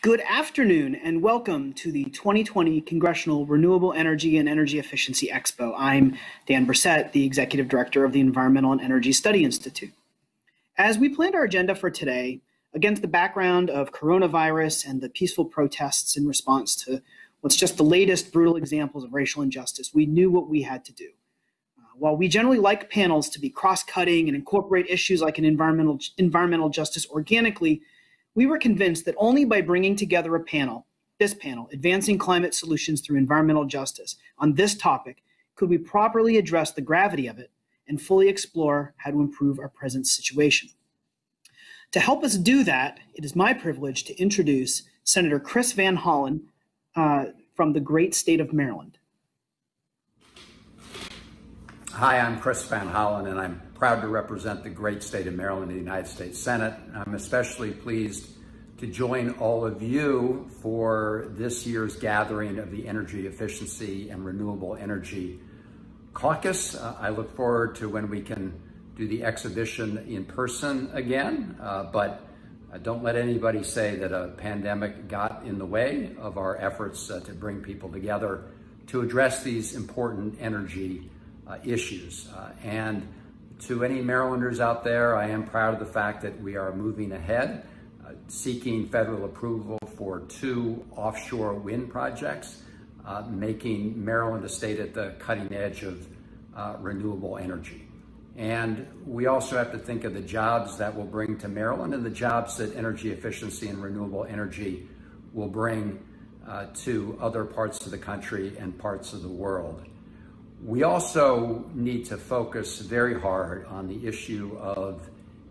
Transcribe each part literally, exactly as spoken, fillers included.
Good afternoon and welcome to the twenty twenty Congressional Renewable Energy and Energy Efficiency Expo. I'm Dan Brissett, the Executive Director of the Environmental and Energy Study Institute. As we planned our agenda for today, against the background of coronavirus and the peaceful protests in response to what's just the latest brutal examples of racial injustice, we knew what we had to do. Uh, while we generally like panels to be cross-cutting and incorporate issues like an environmental, environmental justice organically, we were convinced that only by bringing together a panel, this panel, Advancing Climate Solutions Through Environmental Justice, on this topic, could we properly address the gravity of it and fully explore how to improve our present situation. To help us do that, it is my privilege to introduce Senator Chris Van Hollen uh, from the great state of Maryland. Hi, I'm Chris Van Hollen, and I'm proud to represent the great state of Maryland in the United States Senate. I'm especially pleased to join all of you for this year's gathering of the Energy Efficiency and Renewable Energy Caucus. Uh, I look forward to when we can do the exhibition in person again, uh, but don't let anybody say that a pandemic got in the way of our efforts uh, to bring people together to address these important energy uh, issues. Uh, and to any Marylanders out there, I am proud of the fact that we are moving ahead, uh, seeking federal approval for two offshore wind projects, uh, making Maryland a state at the cutting edge of uh, renewable energy. And we also have to think of the jobs that will bring to Maryland and the jobs that energy efficiency and renewable energy will bring uh, to other parts of the country and parts of the world. We also need to focus very hard on the issue of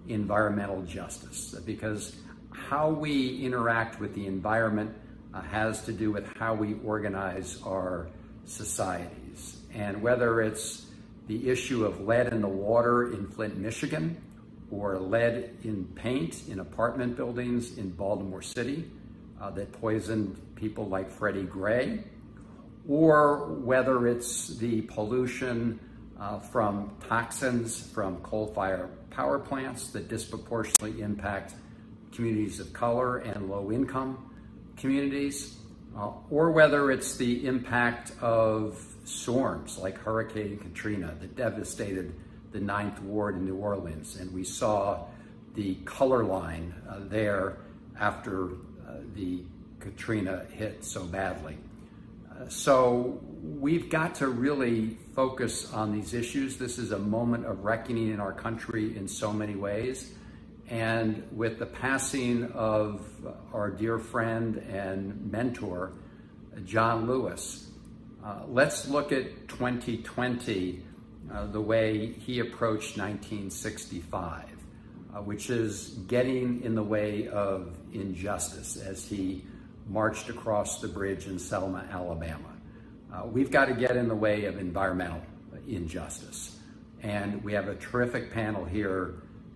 environmental justice, because how we interact with the environment uh, has to do with how we organize our societies. And whether it's the issue of lead in the water in Flint, Michigan, or lead in paint in apartment buildings in Baltimore City uh, that poisoned people like Freddie Gray, or whether it's the pollution uh, from toxins from coal-fired power plants that disproportionately impact communities of color and low-income communities, uh, or whether it's the impact of storms like Hurricane Katrina that devastated the Ninth Ward in New Orleans. And we saw the color line uh, there after uh, the Katrina hit so badly. So we've got to really focus on these issues. This is a moment of reckoning in our country in so many ways. And with the passing of our dear friend and mentor, John Lewis, uh, let's look at twenty twenty, uh, the way he approached nineteen sixty-five, uh, which is getting in the way of injustice as he marched across the bridge in Selma, Alabama. Uh, we've got to get in the way of environmental injustice. And we have a terrific panel here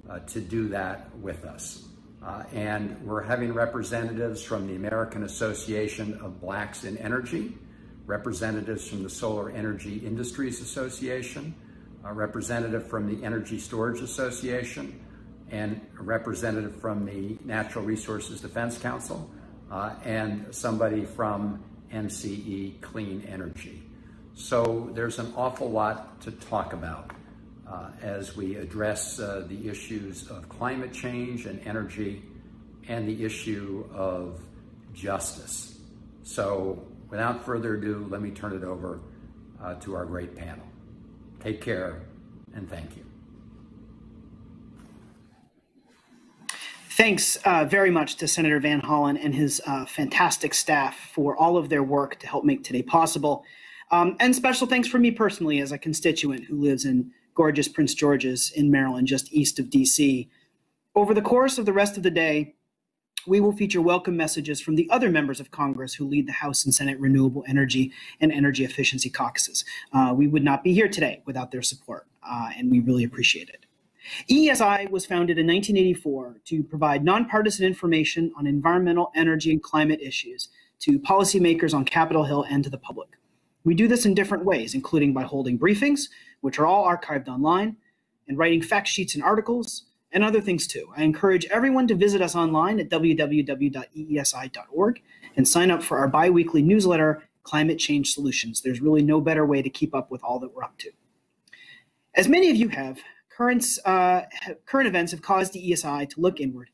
uh, to do that with us. Uh, and we're having representatives from the American Association of Blacks in Energy, representatives from the Solar Energy Industries Association, a representative from the Energy Storage Association, and a representative from the Natural Resources Defense Council, Uh, and somebody from M C E Clean Energy. So there's an awful lot to talk about uh, as we address uh, the issues of climate change and energy and the issue of justice. So without further ado, let me turn it over uh, to our great panel. Take care and thank you. Thanks uh, very much to Senator Van Hollen and his uh, fantastic staff for all of their work to help make today possible. Um, and special thanks for me personally as a constituent who lives in gorgeous Prince George's in Maryland, just east of D C. Over the course of the rest of the day, we will feature welcome messages from the other members of Congress who lead the House and Senate Renewable Energy and Energy Efficiency Caucuses. Uh, we would not be here today without their support, uh, and we really appreciate it. E E S I was founded in nineteen eighty-four to provide nonpartisan information on environmental, energy, and climate issues to policymakers on Capitol Hill and to the public. We do this in different ways, including by holding briefings, which are all archived online, and writing fact sheets and articles, and other things too. I encourage everyone to visit us online at w w w dot e e s i dot org and sign up for our biweekly newsletter, Climate Change Solutions. There's really no better way to keep up with all that we're up to. As many of you have, currents, uh, current events have caused the E S I to look inward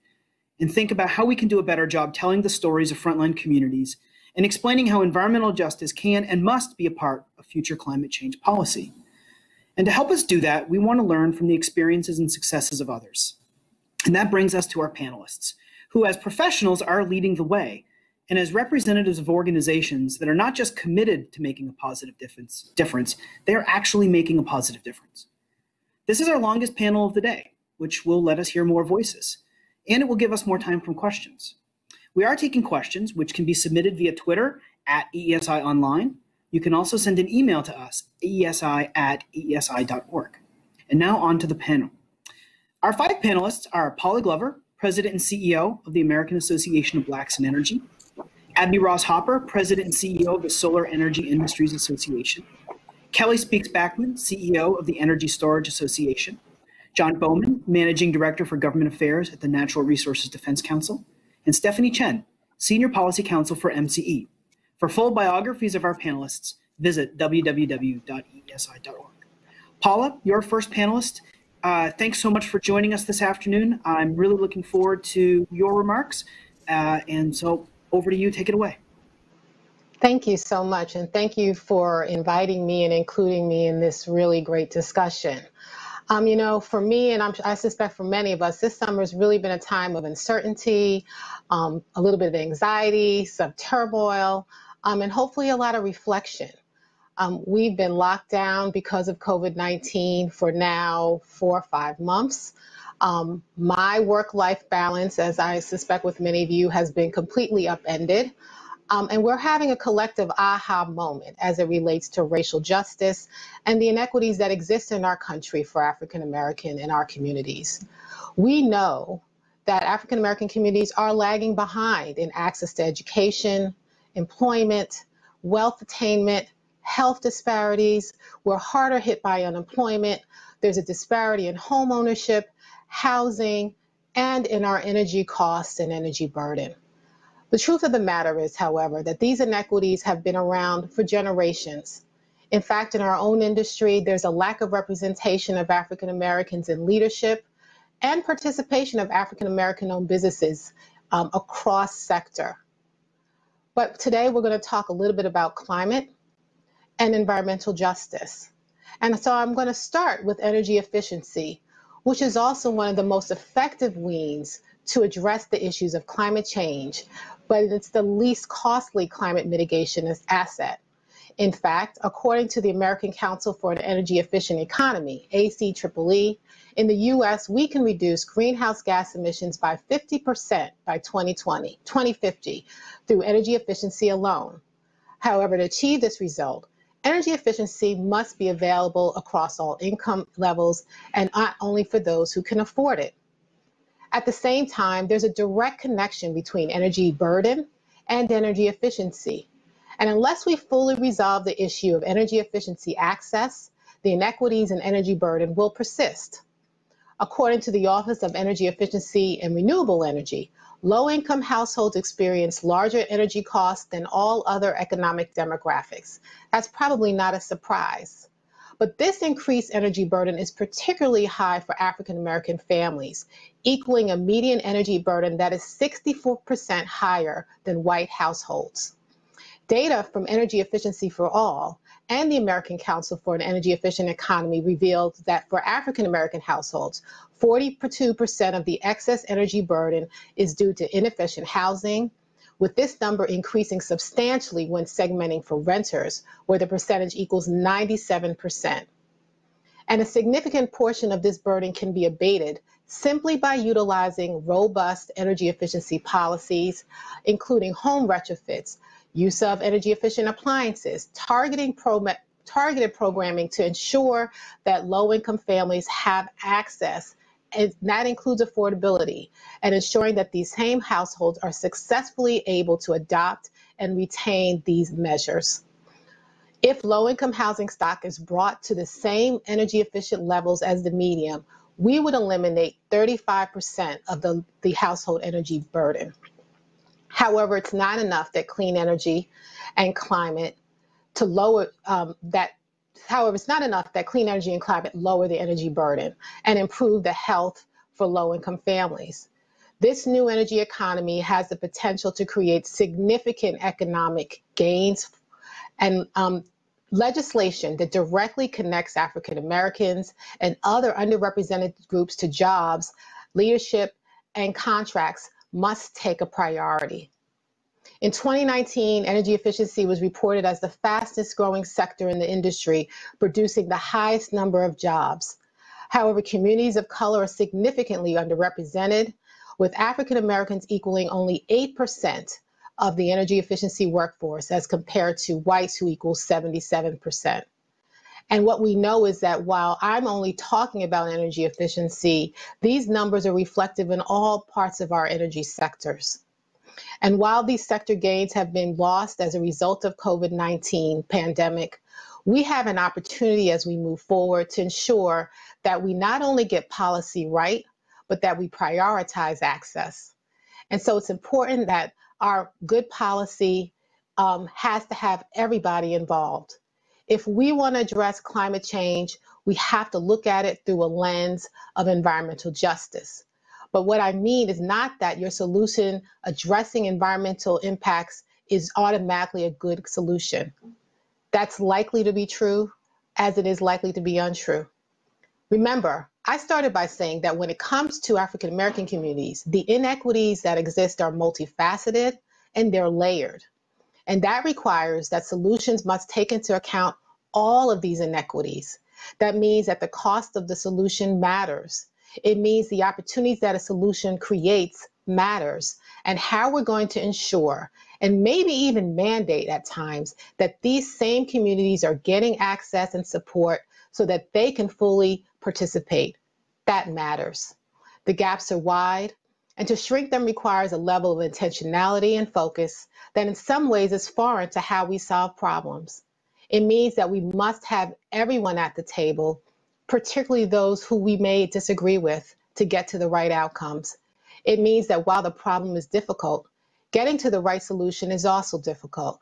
and think about how we can do a better job telling the stories of frontline communities and explaining how environmental justice can and must be a part of future climate change policy. And to help us do that, we want to learn from the experiences and successes of others. And that brings us to our panelists, who as professionals are leading the way, and as representatives of organizations that are not just committed to making a positive difference, difference, they are actually making a positive difference. This is our longest panel of the day, which will let us hear more voices, and it will give us more time for questions. We are taking questions, which can be submitted via Twitter at E E S I Online. You can also send an email to us, E E S I at E E S I dot org. And now on to the panel. Our five panelists are Paula Glover, President and C E O of the American Association of Blacks in Energy; Abby Ross Hopper, President and C E O of the Solar Energy Industries Association; Kelly Speakes-Backman, C E O of the Energy Storage Association; John Bowman, Managing Director for Government Affairs at the Natural Resources Defense Council; and Stephanie Chen, Senior Policy Counsel for M C E. For full biographies of our panelists, visit w w w dot e e s i dot org. Paula, you're our first panelist. Uh, thanks so much for joining us this afternoon. I'm really looking forward to your remarks, uh, and so over to you, take it away. Thank you so much, and thank you for inviting me and including me in this really great discussion. Um, you know, for me, and I'm, I suspect for many of us, this summer has really been a time of uncertainty, um, a little bit of anxiety, some turmoil, um, and hopefully a lot of reflection. Um, we've been locked down because of COVID nineteen for now four or five months. Um, my work-life balance, as I suspect with many of you, has been completely upended. Um, and we're having a collective aha moment as it relates to racial justice and the inequities that exist in our country for African American and our communities. We know that African American communities are lagging behind in access to education, employment, wealth attainment, health disparities. We're harder hit by unemployment. There's a disparity in home ownership, housing, and in our energy costs and energy burden. The truth of the matter is, however, that these inequities have been around for generations. In fact, in our own industry, there's a lack of representation of African Americans in leadership and participation of African American-owned businesses um, across sector. But today we're going to talk a little bit about climate and environmental justice. And so I'm going to start with energy efficiency, which is also one of the most effective means to address the issues of climate change, but it's the least costly climate mitigation asset. In fact, according to the American Council for an Energy Efficient Economy, A C E E E, in the U S, we can reduce greenhouse gas emissions by fifty percent by twenty twenty, twenty fifty through energy efficiency alone. However, to achieve this result, energy efficiency must be available across all income levels and not only for those who can afford it. At the same time, there's a direct connection between energy burden and energy efficiency. And unless we fully resolve the issue of energy efficiency access, the inequities in energy burden will persist. According to the Office of Energy Efficiency and Renewable Energy, low-income households experience larger energy costs than all other economic demographics. That's probably not a surprise. But this increased energy burden is particularly high for African American families, equaling a median energy burden that is sixty-four percent higher than white households. Data from Energy Efficiency for All and the American Council for an Energy Efficient Economy revealed that for African American households, forty-two percent of the excess energy burden is due to inefficient housing, with this number increasing substantially when segmenting for renters, where the percentage equals ninety-seven percent. And a significant portion of this burden can be abated simply by utilizing robust energy efficiency policies, including home retrofits, use of energy efficient appliances, targeting pro targeted programming to ensure that low-income families have access, and that includes affordability, and ensuring that these same households are successfully able to adopt and retain these measures. If low-income housing stock is brought to the same energy efficient levels as the median, we would eliminate thirty-five percent of the, the household energy burden. However, it's not enough that clean energy and climate to lower um, that, however, it's not enough that clean energy and climate lower the energy burden and improve the health for low-income families. This new energy economy has the potential to create significant economic gains, and um, legislation that directly connects African Americans and other underrepresented groups to jobs, leadership, and contracts must take a priority. In twenty nineteen, energy efficiency was reported as the fastest growing sector in the industry, producing the highest number of jobs. However, communities of color are significantly underrepresented, with African Americans equaling only eight percent of the energy efficiency workforce as compared to whites, who equal seventy-seven percent. And what we know is that while I'm only talking about energy efficiency, these numbers are reflective in all parts of our energy sectors. And while these sector gains have been lost as a result of COVID nineteen pandemic, we have an opportunity as we move forward to ensure that we not only get policy right, but that we prioritize access. And so it's important that our good policy um, has to have everybody involved. If we want to address climate change, we have to look at it through a lens of environmental justice. But what I mean is not that your solution addressing environmental impacts is automatically a good solution. That's likely to be true, as it is likely to be untrue. Remember, I started by saying that when it comes to African American communities, the inequities that exist are multifaceted and they're layered. And that requires that solutions must take into account all of these inequities. That means that the cost of the solution matters. It means the opportunities that a solution creates matters, and how we're going to ensure and maybe even mandate at times that these same communities are getting access and support so that they can fully participate. That matters. The gaps are wide, and to shrink them requires a level of intentionality and focus that in some ways is foreign to how we solve problems. It means that we must have everyone at the table, particularly those who we may disagree with, to get to the right outcomes. It means that while the problem is difficult, getting to the right solution is also difficult.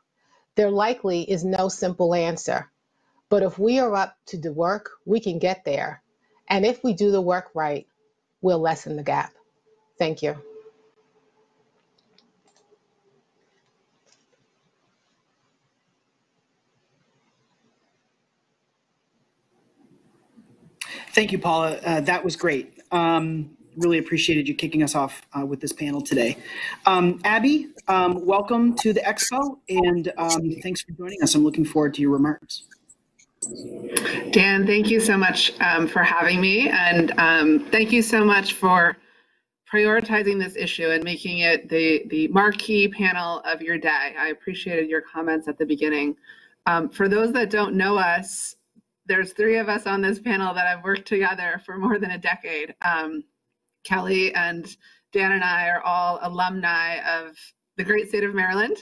There likely is no simple answer. But if we are up to the work, we can get there. And if we do the work right, we'll lessen the gap. Thank you. Thank you, Paula. Uh, that was great. Um, really appreciated you kicking us off uh, with this panel today. Um, Abby, um, welcome to the expo, and um, thanks for joining us. I'm looking forward to your remarks. Dan, thank you so much um, for having me, and um, thank you so much for prioritizing this issue and making it the, the marquee panel of your day. I appreciated your comments at the beginning. Um, for those that don't know us, there's three of us on this panel that have worked together for more than a decade. Um, Kelly and Dan and I are all alumni of the great state of Maryland.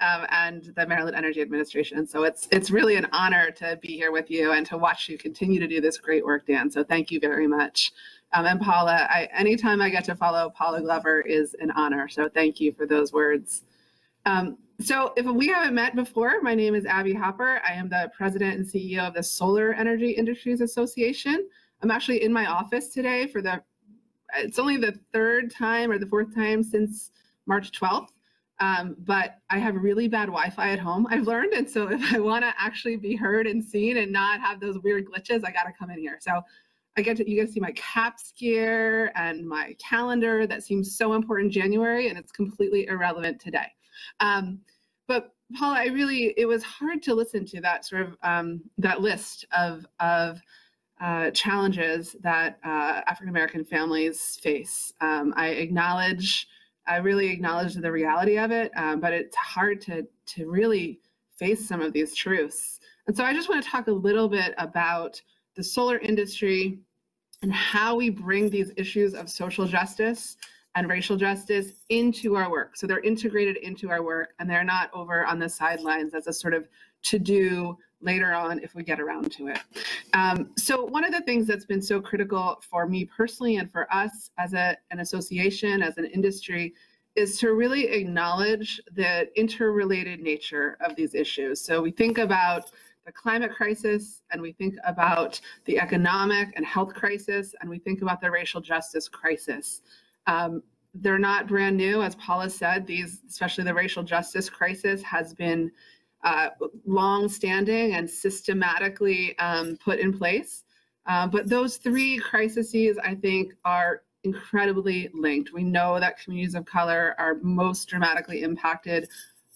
Um, and the Maryland Energy Administration. So it's it's really an honor to be here with you and to watch you continue to do this great work, Dan. So thank you very much. Um, and Paula, I, anytime I get to follow Paula Glover is an honor. So thank you for those words. Um, so if we haven't met before, my name is Abby Hopper. I am the president and C E O of the Solar Energy Industries Association. I'm actually in my office today for the, it's only the third time or the fourth time since March twelfth. Um, but I have really bad Wi-Fi at home, I've learned. And so if I want to actually be heard and seen and not have those weird glitches, I got to come in here. So I get to, you guys see my caps gear and my calendar that seems so important in January, and it's completely irrelevant today. Um, but Paula, I really, it was hard to listen to that sort of, um, that list of, of uh, challenges that uh, African-American families face. Um, I acknowledge I really acknowledge the reality of it, um, but it's hard to, to really face some of these truths. And so I just want to talk a little bit about the solar industry and how we bring these issues of social justice and racial justice into our work. So they're integrated into our work, and they're not over on the sidelines as a sort of to-do later on if we get around to it. Um, so one of the things that's been so critical for me personally and for us as a, an association, as an industry, is to really acknowledge the interrelated nature of these issues. So we think about the climate crisis, and we think about the economic and health crisis, and we think about the racial justice crisis. Um, they're not brand new, as Paula said. These, especially the racial justice crisis, has been uh, long-standing and systematically um, put in place. Uh, but those three crises, I think, are incredibly linked. We know that communities of color are most dramatically impacted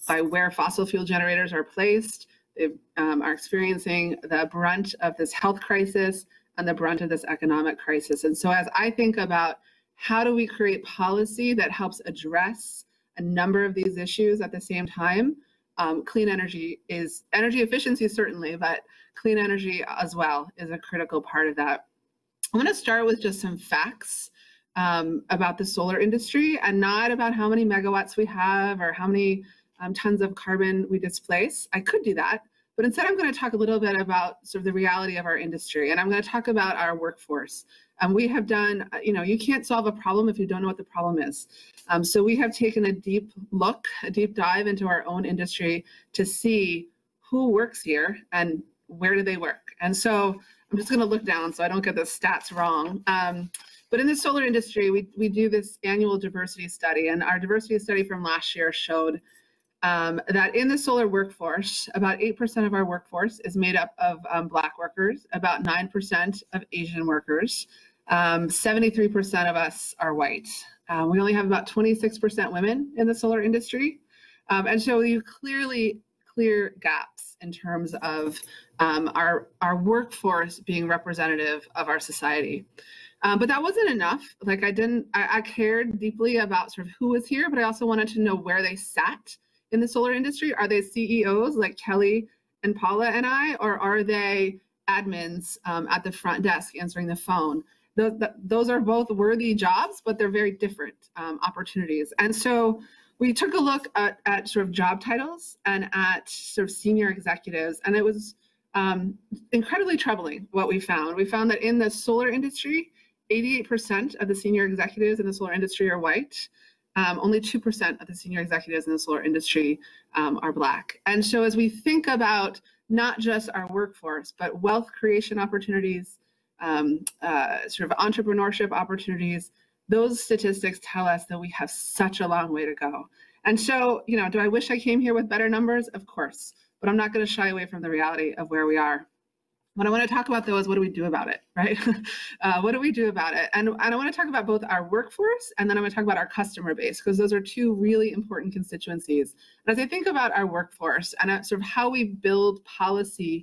by where fossil fuel generators are placed. They um, are experiencing the brunt of this health crisis and the brunt of this economic crisis. And so as I think about how do we create policy that helps address a number of these issues at the same time, um, clean energy is, energy efficiency certainly, but clean energy as well is a critical part of that. I want to start with just some facts um, about the solar industry, and not about how many megawatts we have or how many Um, tons of carbon we displace. I could do that, but instead I'm going to talk a little bit about sort of the reality of our industry, and I'm going to talk about our workforce. And um, we have done, you know, you can't solve a problem if you don't know what the problem is. Um, so we have taken a deep look, a deep dive into our own industry to see who works here and where do they work. And so I'm just going to look down so I don't get the stats wrong. Um, But in the solar industry, we, we do this annual diversity study, and our diversity study from last year showed Um, that in the solar workforce, about eight percent of our workforce is made up of um, Black workers, about nine percent of Asian workers, um, seventy-three percent of us are white. Uh, we only have about twenty-six percent women in the solar industry. Um, and so you clearly clear gaps in terms of um, our, our workforce being representative of our society. Um, but that wasn't enough. Like I didn't, I, I cared deeply about sort of who was here, but I also wanted to know where they sat in the solar industry. Are they C E Os like Kelly and Paula and I, or are they admins um, at the front desk answering the phone? Those, those are both worthy jobs, but they're very different um, opportunities. And so we took a look at, at sort of job titles and at sort of senior executives, and it was um, incredibly troubling what we found. We found that in the solar industry, eighty-eight percent of the senior executives in the solar industry are white. Um, only two percent of the senior executives in the solar industry um, are Black. And so as we think about not just our workforce, but wealth creation opportunities, um, uh, sort of entrepreneurship opportunities, those statistics tell us that we have such a long way to go. And so, you know, do I wish I came here with better numbers? Of course, but I'm not going to shy away from the reality of where we are. What I want to talk about, though, is what do we do about it, right? uh, what do we do about it? And, and I want to talk about both our workforce, and then I'm going to talk about our customer base, because those are two really important constituencies. And as I think about our workforce and sort of how we build policy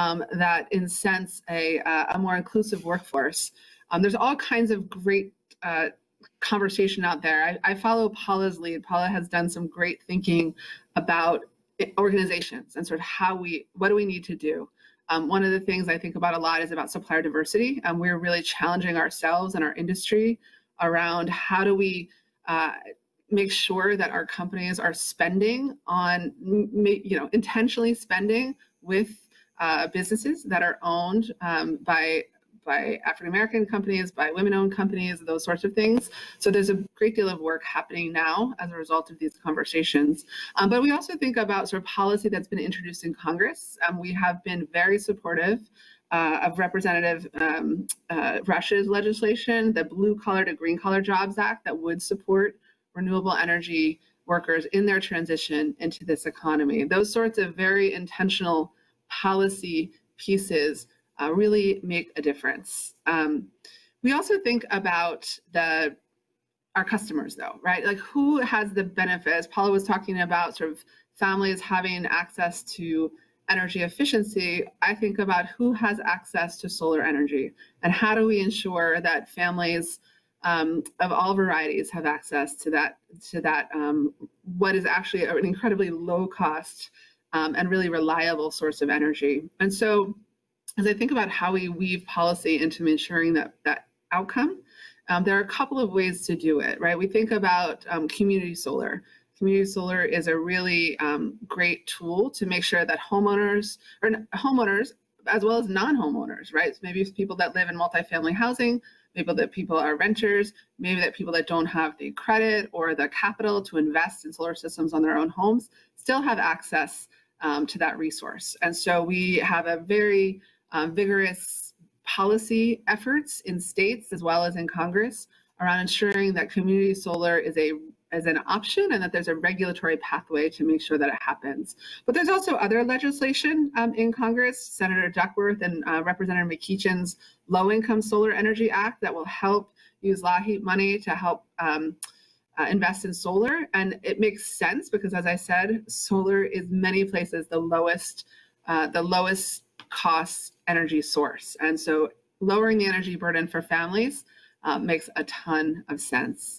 um, that incents a, uh, a more inclusive workforce, um, there's all kinds of great uh, conversation out there. I, I follow Paula's lead. Paula has done some great thinking about organizations and sort of how we, what do we need to do? Um, one of the things I think about a lot is about supplier diversity. Um, we're really challenging ourselves and our industry around how do we uh, make sure that our companies are spending on, you know, intentionally spending with uh, businesses that are owned um, by, by African-American companies, by women-owned companies, those sorts of things. So there's a great deal of work happening now as a result of these conversations. Um, but we also think about sort of policy that's been introduced in Congress. Um, we have been very supportive uh, of Representative um, uh, Rush's legislation, the Blue Collar to Green Collar Jobs Act, that would support renewable energy workers in their transition into this economy. Those sorts of very intentional policy pieces Uh, really make a difference. Um, we also think about the our customers, though, right? Like, who has the benefits? Paula was talking about sort of families having access to energy efficiency. I think about who has access to solar energy, and how do we ensure that families um, of all varieties have access to that to that um, what is actually an incredibly low cost um, and really reliable source of energy. And so, as I think about how we weave policy into ensuring that, that outcome, um, there are a couple of ways to do it, right? We think about um, community solar. community solar is a really um, great tool to make sure that homeowners or homeowners as well as non-homeowners, right? So maybe it's people that live in multifamily housing, maybe that people are renters, maybe that people that don't have the credit or the capital to invest in solar systems on their own homes still have access um, to that resource. And so we have a very um, vigorous policy efforts in states as well as in Congress around ensuring that community solar is a as an option and that there's a regulatory pathway to make sure that it happens. But there's also other legislation um, in Congress, Senator Duckworth and uh, Representative McKeachin's Low-Income Solar Energy Act that will help use LAHEAP money to help um, uh, invest in solar. And it makes sense because, as I said, solar is many places the lowest, uh, the lowest cost energy source. And so lowering the energy burden for families uh, makes a ton of sense.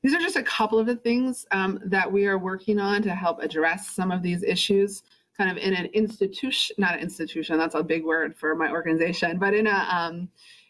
These are just a couple of the things um, that we are working on to help address some of these issues kind of in an institution, not an institution, that's a big word for my organization, but in a, um,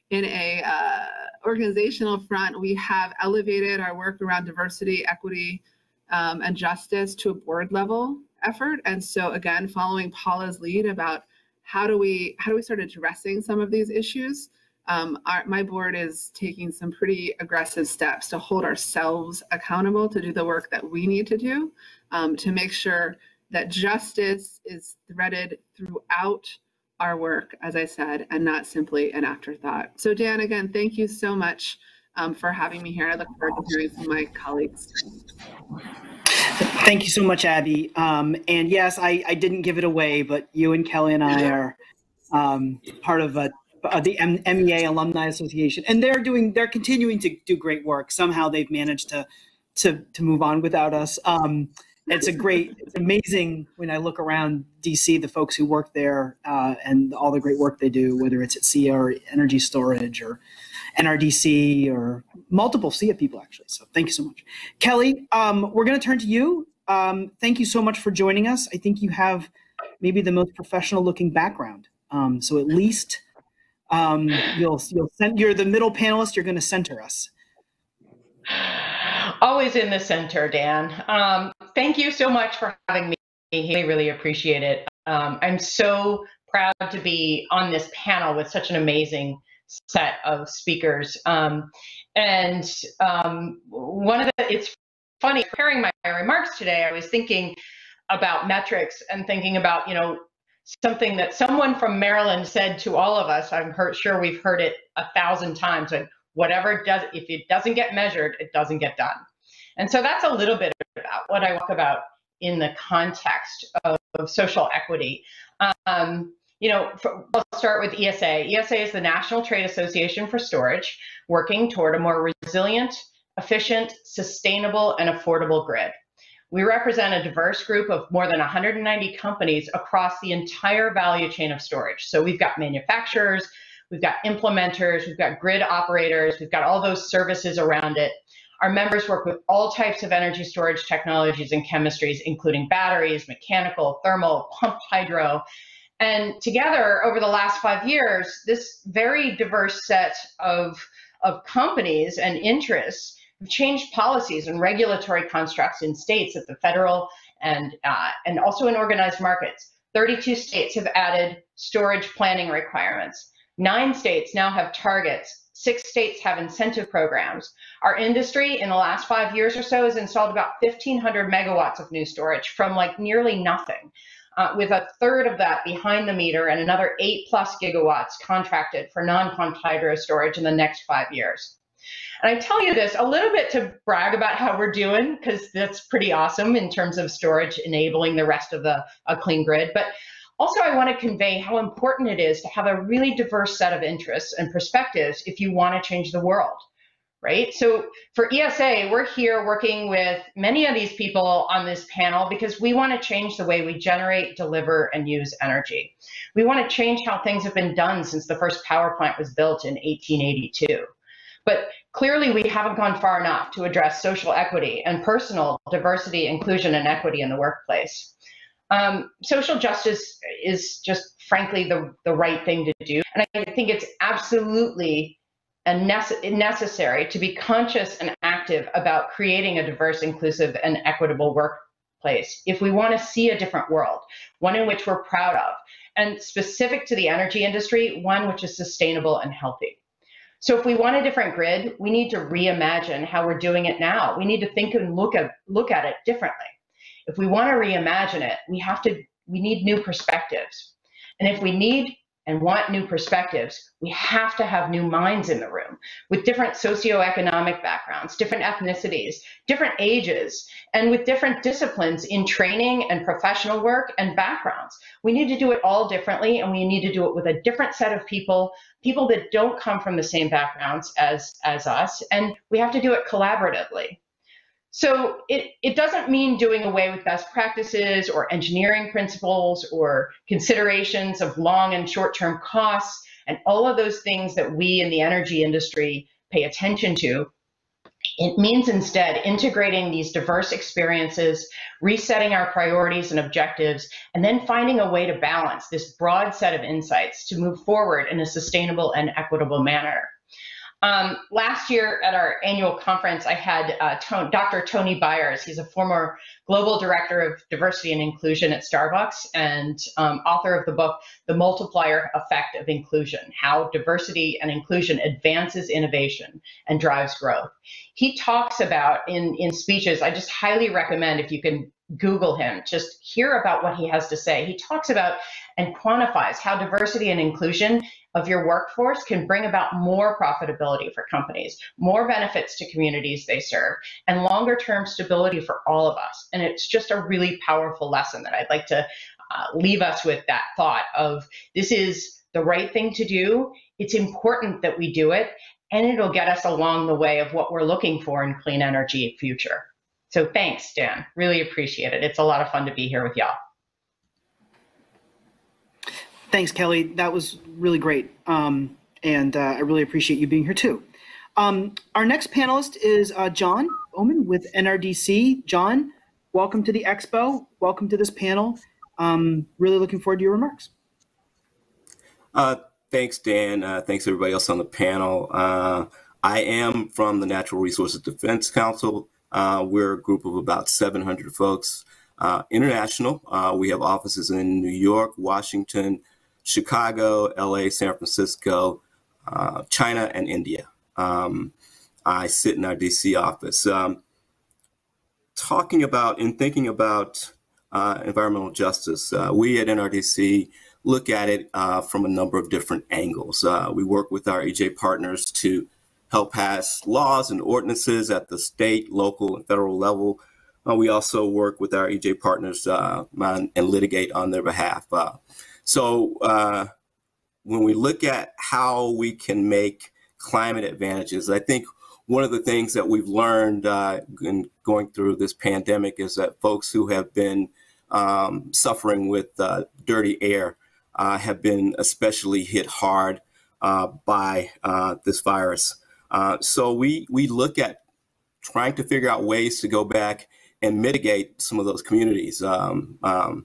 in a uh, organizational front, we have elevated our work around diversity, equity, um, and justice to a board level effort. And so again, following Paula's lead about how do we, how do we start addressing some of these issues? Um, our, my board is taking some pretty aggressive steps to hold ourselves accountable to do the work that we need to do um, to make sure that justice is threaded throughout our work, as I said, and not simply an afterthought. So Dan, again, thank you so much um, for having me here. I look forward to hearing from my colleagues. Thank you so much, Abby. Um, and yes, I, I didn't give it away, but you and Kelly and I are um, part of a Uh, the M E A Alumni Association, and they're doing, they're continuing to do great work. Somehow they've managed to, to, to move on without us. Um, it's a great, it's amazing when I look around D C, the folks who work there uh, and all the great work they do, whether it's at S E A or Energy Storage or N R D C or multiple S E A people actually. So thank you so much. Kelly, um, we're going to turn to you. Um, thank you so much for joining us. I think you have maybe the most professional looking background. Um, so at least Um, you'll, you'll send, you're the middle panelist, you're going to center us. Always in the center, Dan. Um, thank you so much for having me. I really appreciate it. Um, I'm so proud to be on this panel with such an amazing set of speakers. Um, and um, one of the, it's funny, preparing my remarks today, I was thinking about metrics and thinking about, you know, something that someone from Maryland said to all of us. I'm sure we've heard it a thousand times, and whatever does, if it doesn't get measured, it doesn't get done. And so that's a little bit about what I talk about in the context of, of social equity. Um, you know, for, I'll start with E S A. E S A is the National Trade Association for Storage, working toward a more resilient, efficient, sustainable, and affordable grid. We represent a diverse group of more than one hundred ninety companies across the entire value chain of storage. So we've got manufacturers, we've got implementers, we've got grid operators, we've got all those services around it. Our members work with all types of energy storage technologies and chemistries, including batteries, mechanical, thermal, pumped hydro. And together, over the last five years, this very diverse set of, of companies and interests We've changed policies and regulatory constructs in states at the federal and, uh, and also in organized markets. thirty-two states have added storage planning requirements. Nine states now have targets. Six states have incentive programs. Our industry in the last five years or so has installed about fifteen hundred megawatts of new storage from like nearly nothing, uh, with a third of that behind the meter and another eight plus gigawatts contracted for non-pumped hydro storage in the next five years. And I tell you this a little bit to brag about how we're doing, because that's pretty awesome in terms of storage enabling the rest of the a clean grid. But also I want to convey how important it is to have a really diverse set of interests and perspectives if you want to change the world, right? So for E S A, we're here working with many of these people on this panel because we want to change the way we generate, deliver, and use energy. We want to change how things have been done since the first power plant was built in eighteen eighty-two. But clearly we haven't gone far enough to address social equity and personal diversity, inclusion, and equity in the workplace. Um, social justice is just frankly the, the right thing to do. And I think it's absolutely necessary to be conscious and active objective about creating a diverse, inclusive, and equitable workplace if we want to see a different world, one in which we're proud of, and specific to the energy industry, one which is sustainable and healthy. So if we want a different grid, we need to reimagine how we're doing it now. We need to think and look at, look at it differently. If we want to reimagine it, we have to, we need new perspectives. And if we need and want new perspectives, we have to have new minds in the room with different socioeconomic backgrounds, different ethnicities, different ages, and with different disciplines in training and professional work and backgrounds. We need to do it all differently, and we need to do it with a different set of people, people that don't come from the same backgrounds as, as us, and we have to do it collaboratively. So it, it doesn't mean doing away with best practices or engineering principles or considerations of long and short-term costs and all of those things that we in the energy industry pay attention to. It means instead integrating these diverse experiences, resetting our priorities and objectives, and then finding a way to balance this broad set of insights to move forward in a sustainable and equitable manner. Um, last year at our annual conference, I had uh, Doctor Tony Byers. He's a former global director of diversity and inclusion at Starbucks and um, author of the book, The Multiplier Effect of Inclusion, How Diversity and Inclusion Advances Innovation and Drives Growth. He talks about in, in speeches, I just highly recommend if you can Google him, just hear about what he has to say. He talks about and quantifies how diversity and inclusion of your workforce can bring about more profitability for companies, more benefits to communities they serve, and longer term stability for all of us. And it's just a really powerful lesson that I'd like to uh, leave us with, that thought of this is the right thing to do. It's important that we do it, and it'll get us along the way of what we're looking for in clean energy future. So thanks, Dan, really appreciate it. It's a lot of fun to be here with y'all. Thanks, Kelly. That was really great. Um, and uh, I really appreciate you being here too. Um, our next panelist is uh, John Bowman with N R D C. John, welcome to the expo. Welcome to this panel. Um, really looking forward to your remarks. Uh, thanks, Dan. Uh, thanks everybody else on the panel. Uh, I am from the Natural Resources Defense Council. Uh, we're a group of about seven hundred folks, uh, international. Uh, we have offices in New York, Washington, Chicago, L A, San Francisco, uh, China, and India. Um, I sit in our D C office. Um, talking about and thinking about uh, environmental justice, uh, we at N R D C look at it uh, from a number of different angles. Uh, we work with our E J partners to help pass laws and ordinances at the state, local, and federal level. Uh, we also work with our E J partners uh, and litigate on their behalf. Uh, So uh, when we look at how we can make climate advantages, I think one of the things that we've learned uh, in going through this pandemic is that folks who have been um, suffering with uh, dirty air uh, have been especially hit hard uh, by uh, this virus. Uh, so we, we look at trying to figure out ways to go back and mitigate some of those communities. Um, um,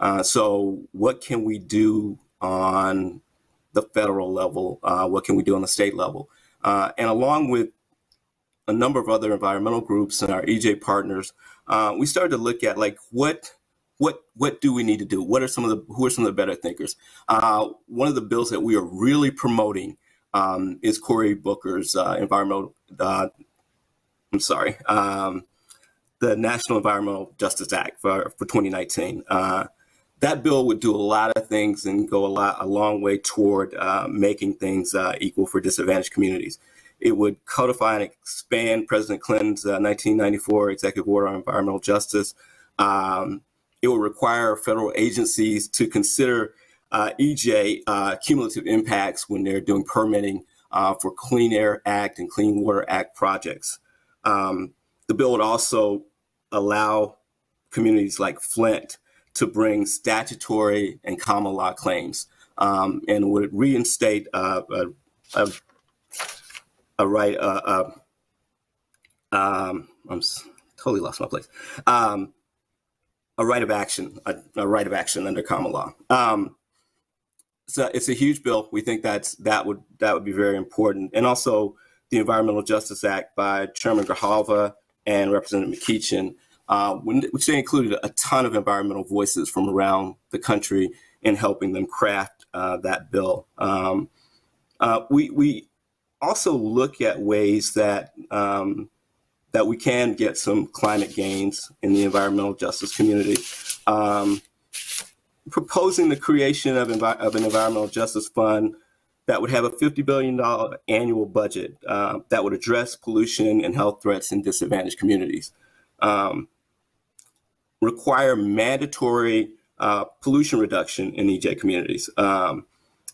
Uh, so what can we do on the federal level? Uh, what can we do on the state level? Uh, and along with a number of other environmental groups and our E J partners, uh, we started to look at like what what what do we need to do? What are some of the who are some of the better thinkers? Uh, one of the bills that we are really promoting um, is Cory Booker's uh, environmental. Uh, I'm sorry, um, the National Environmental Justice Act for for twenty nineteen. Uh, That bill would do a lot of things and go a lot a long way toward uh, making things uh, equal for disadvantaged communities. It would codify and expand President Clinton's uh, nineteen ninety-four executive order on environmental justice. Um, it would require federal agencies to consider uh, E J uh, cumulative impacts when they're doing permitting uh, for Clean Air Act and Clean Water Act projects. Um, the bill would also allow communities like Flint to bring statutory and common law claims, um, and would reinstate uh, a, a, a right. Uh, uh, um, I'm totally lost my place. Um, a right of action, a, a right of action under common law. Um, so it's a huge bill. We think that's that would that would be very important, and also the Environmental Justice Act by Chairman Grijalva and Representative McKeachin, uh, which they included a ton of environmental voices from around the country in helping them craft uh, that bill. Um, uh, we, we also look at ways that, um, that we can get some climate gains in the environmental justice community. Um, proposing the creation of, envi of an environmental justice fund that would have a fifty billion dollars annual budget uh, that would address pollution and health threats in disadvantaged communities. Um, require mandatory uh, pollution reduction in E J communities. Um,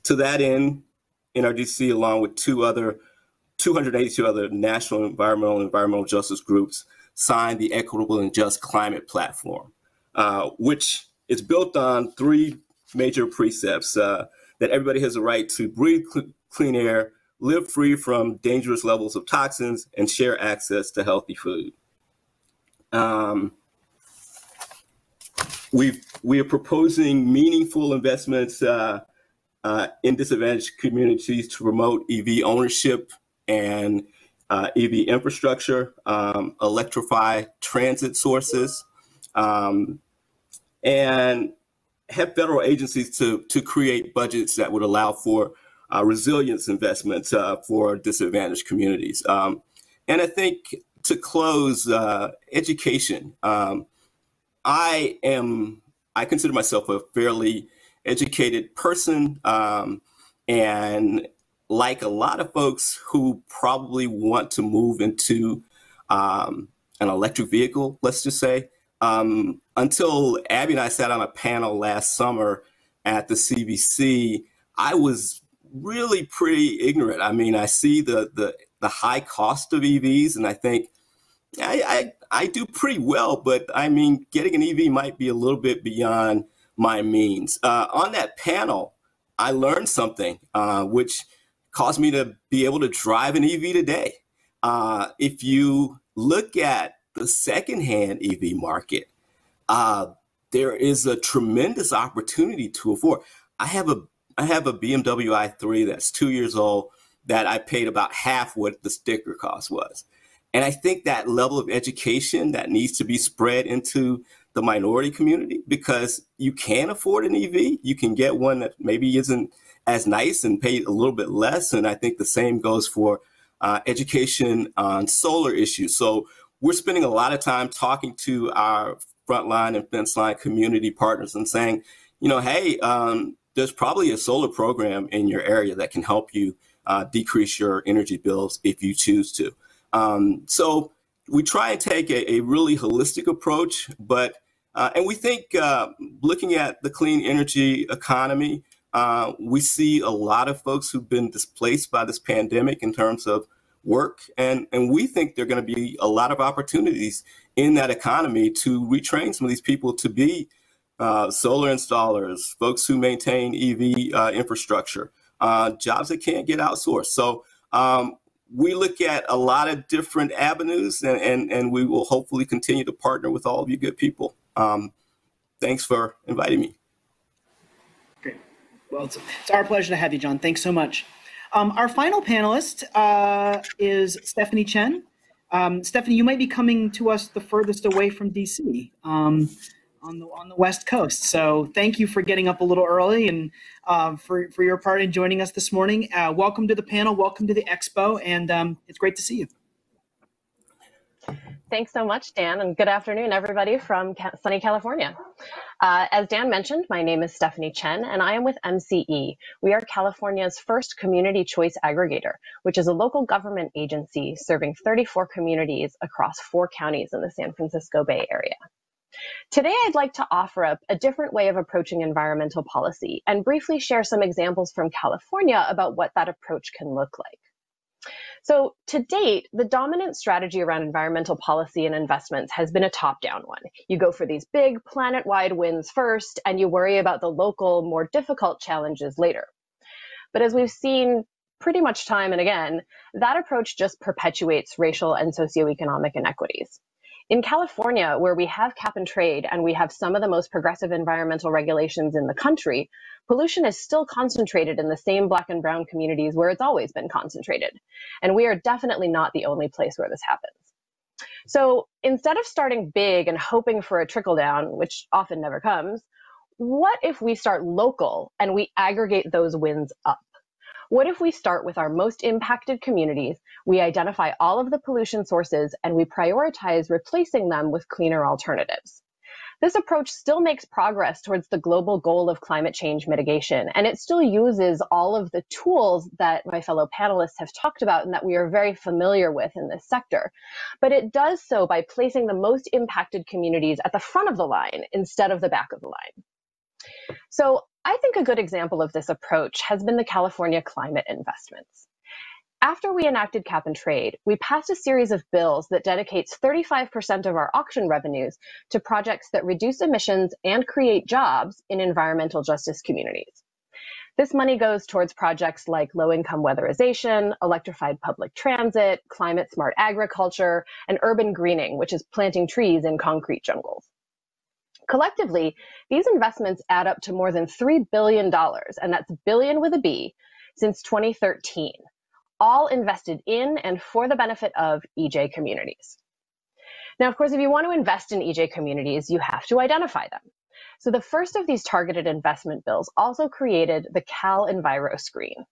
to that end, N R D C, along with two other, two hundred eighty-two other national environmental and environmental justice groups, signed the Equitable and Just Climate Platform, uh, which is built on three major precepts. Uh, that everybody has a right to breathe cl- clean air, live free from dangerous levels of toxins, and share access to healthy food. Um, we've, we are proposing meaningful investments uh, uh, in disadvantaged communities to promote E V ownership and uh, E V infrastructure, um, electrify transit sources, um, and have federal agencies to, to create budgets that would allow for uh, resilience investments uh, for disadvantaged communities. Um, and I think to close, uh, education. Um, I am, I consider myself a fairly educated person, um, and like a lot of folks who probably want to move into um, an electric vehicle, let's just say, Um, until Abby and I sat on a panel last summer at the C B C, I was really pretty ignorant. I mean, I see the the, the high cost of E Vs, and I think I, I I do pretty well, but I mean, getting an E V might be a little bit beyond my means. Uh, on that panel, I learned something, uh, which caused me to be able to drive an E V today. Uh, if you look at the secondhand E V market, uh, there is a tremendous opportunity to afford. I have a I have a B M W i three that's two years old that I paid about half what the sticker cost was. And I think that level of education that needs to be spread into the minority community, because you can afford an E V, you can get one that maybe isn't as nice and pay a little bit less. And I think the same goes for uh, education on solar issues. So we're spending a lot of time talking to our frontline and fence line community partners and saying, you know, hey, um, there's probably a solar program in your area that can help you uh, decrease your energy bills if you choose to. Um, so we try and take a, a really holistic approach, but, uh, and we think uh, looking at the clean energy economy, uh, we see a lot of folks who've been displaced by this pandemic in terms of work, and and we think there are going to be a lot of opportunities in that economy to retrain some of these people to be uh, solar installers, folks who maintain E V uh, infrastructure, uh, jobs that can't get outsourced. So um, we look at a lot of different avenues, and and and we will hopefully continue to partner with all of you good people. Um, thanks for inviting me. Great. Well, it's, it's our pleasure to have you, John. Thanks so much. Um, our final panelist uh, is Stephanie Chen. Um, Stephanie, you might be coming to us the furthest away from D C um, on the on the West Coast. So thank you for getting up a little early and uh, for for your part in joining us this morning. Uh, welcome to the panel. Welcome to the expo, and um, it's great to see you. Thanks so much, Dan, and good afternoon, everybody from sunny California. Uh, as Dan mentioned, my name is Stephanie Chen, and I am with M C E. We are California's first community choice aggregator, which is a local government agency serving thirty-four communities across four counties in the San Francisco Bay Area. Today, I'd like to offer up a different way of approaching environmental policy and briefly share some examples from California about what that approach can look like. So to date, the dominant strategy around environmental policy and investments has been a top-down one. You go for these big planet-wide wins first, and you worry about the local, more difficult challenges later. But as we've seen pretty much time and again, that approach just perpetuates racial and socioeconomic inequities. In California, where we have cap and trade and we have some of the most progressive environmental regulations in the country, pollution is still concentrated in the same black and brown communities where it's always been concentrated. And we are definitely not the only place where this happens. So instead of starting big and hoping for a trickle down, which often never comes, what if we start local and we aggregate those wins up? What if we start with our most impacted communities, we identify all of the pollution sources, and we prioritize replacing them with cleaner alternatives? This approach still makes progress towards the global goal of climate change mitigation, and it still uses all of the tools that my fellow panelists have talked about and that we are very familiar with in this sector. But it does so by placing the most impacted communities at the front of the line instead of the back of the line. So I think a good example of this approach has been the California climate investments. After we enacted cap and trade, we passed a series of bills that dedicates thirty-five percent of our auction revenues to projects that reduce emissions and create jobs in environmental justice communities. This money goes towards projects like low-income weatherization, electrified public transit, climate-smart agriculture, and urban greening, which is planting trees in concrete jungles. Collectively, these investments add up to more than three billion dollars, and that's billion with a B, since twenty thirteen, all invested in and for the benefit of E J communities. Now, of course, if you want to invest in E J communities, you have to identify them. So the first of these targeted investment bills also created the Cal Enviro Screen.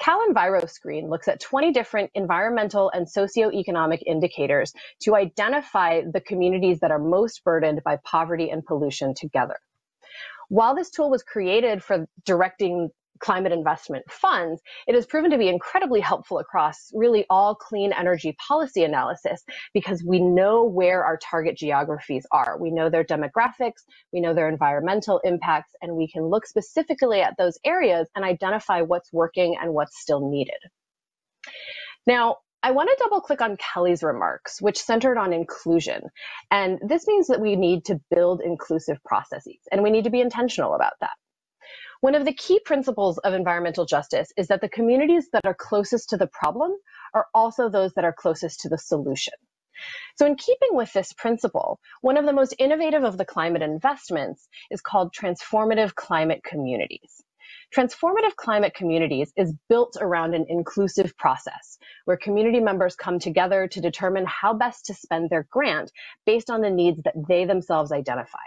Cal Enviro Screen looks at twenty different environmental and socioeconomic indicators to identify the communities that are most burdened by poverty and pollution together. While this tool was created for directing climate investment funds, it has proven to be incredibly helpful across really all clean energy policy analysis because we know where our target geographies are. We know their demographics, we know their environmental impacts, and we can look specifically at those areas and identify what's working and what's still needed. Now, I want to double click on Kelly's remarks, which centered on inclusion. And this means that we need to build inclusive processes, and we need to be intentional about that. One of the key principles of environmental justice is that the communities that are closest to the problem are also those that are closest to the solution. So in keeping with this principle, one of the most innovative of the climate investments is called Transformative Climate Communities. Transformative Climate Communities is built around an inclusive process where community members come together to determine how best to spend their grant based on the needs that they themselves identify.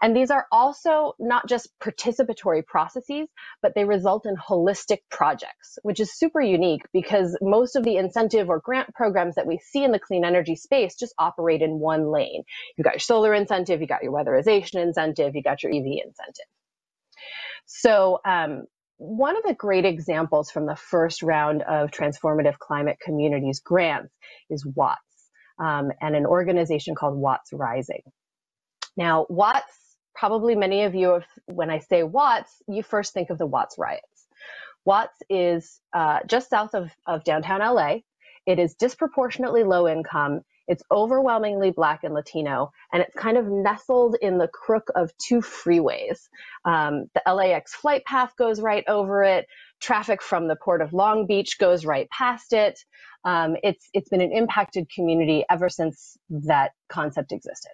And these are also not just participatory processes, but they result in holistic projects, which is super unique because most of the incentive or grant programs that we see in the clean energy space just operate in one lane. You've got your solar incentive, you got your weatherization incentive, you got your E V incentive. So um, one of the great examples from the first round of Transformative Climate Communities grants is Watts um, and an organization called Watts Rising. Now, Watts, probably many of you, have, when I say Watts, you first think of the Watts riots. Watts is uh, just south of, of downtown L A. It is disproportionately low income. It's overwhelmingly Black and Latino, and it's kind of nestled in the crook of two freeways. Um, the L A X flight path goes right over it. Traffic from the Port of Long Beach goes right past it. Um, it's, it's been an impacted community ever since that concept existed.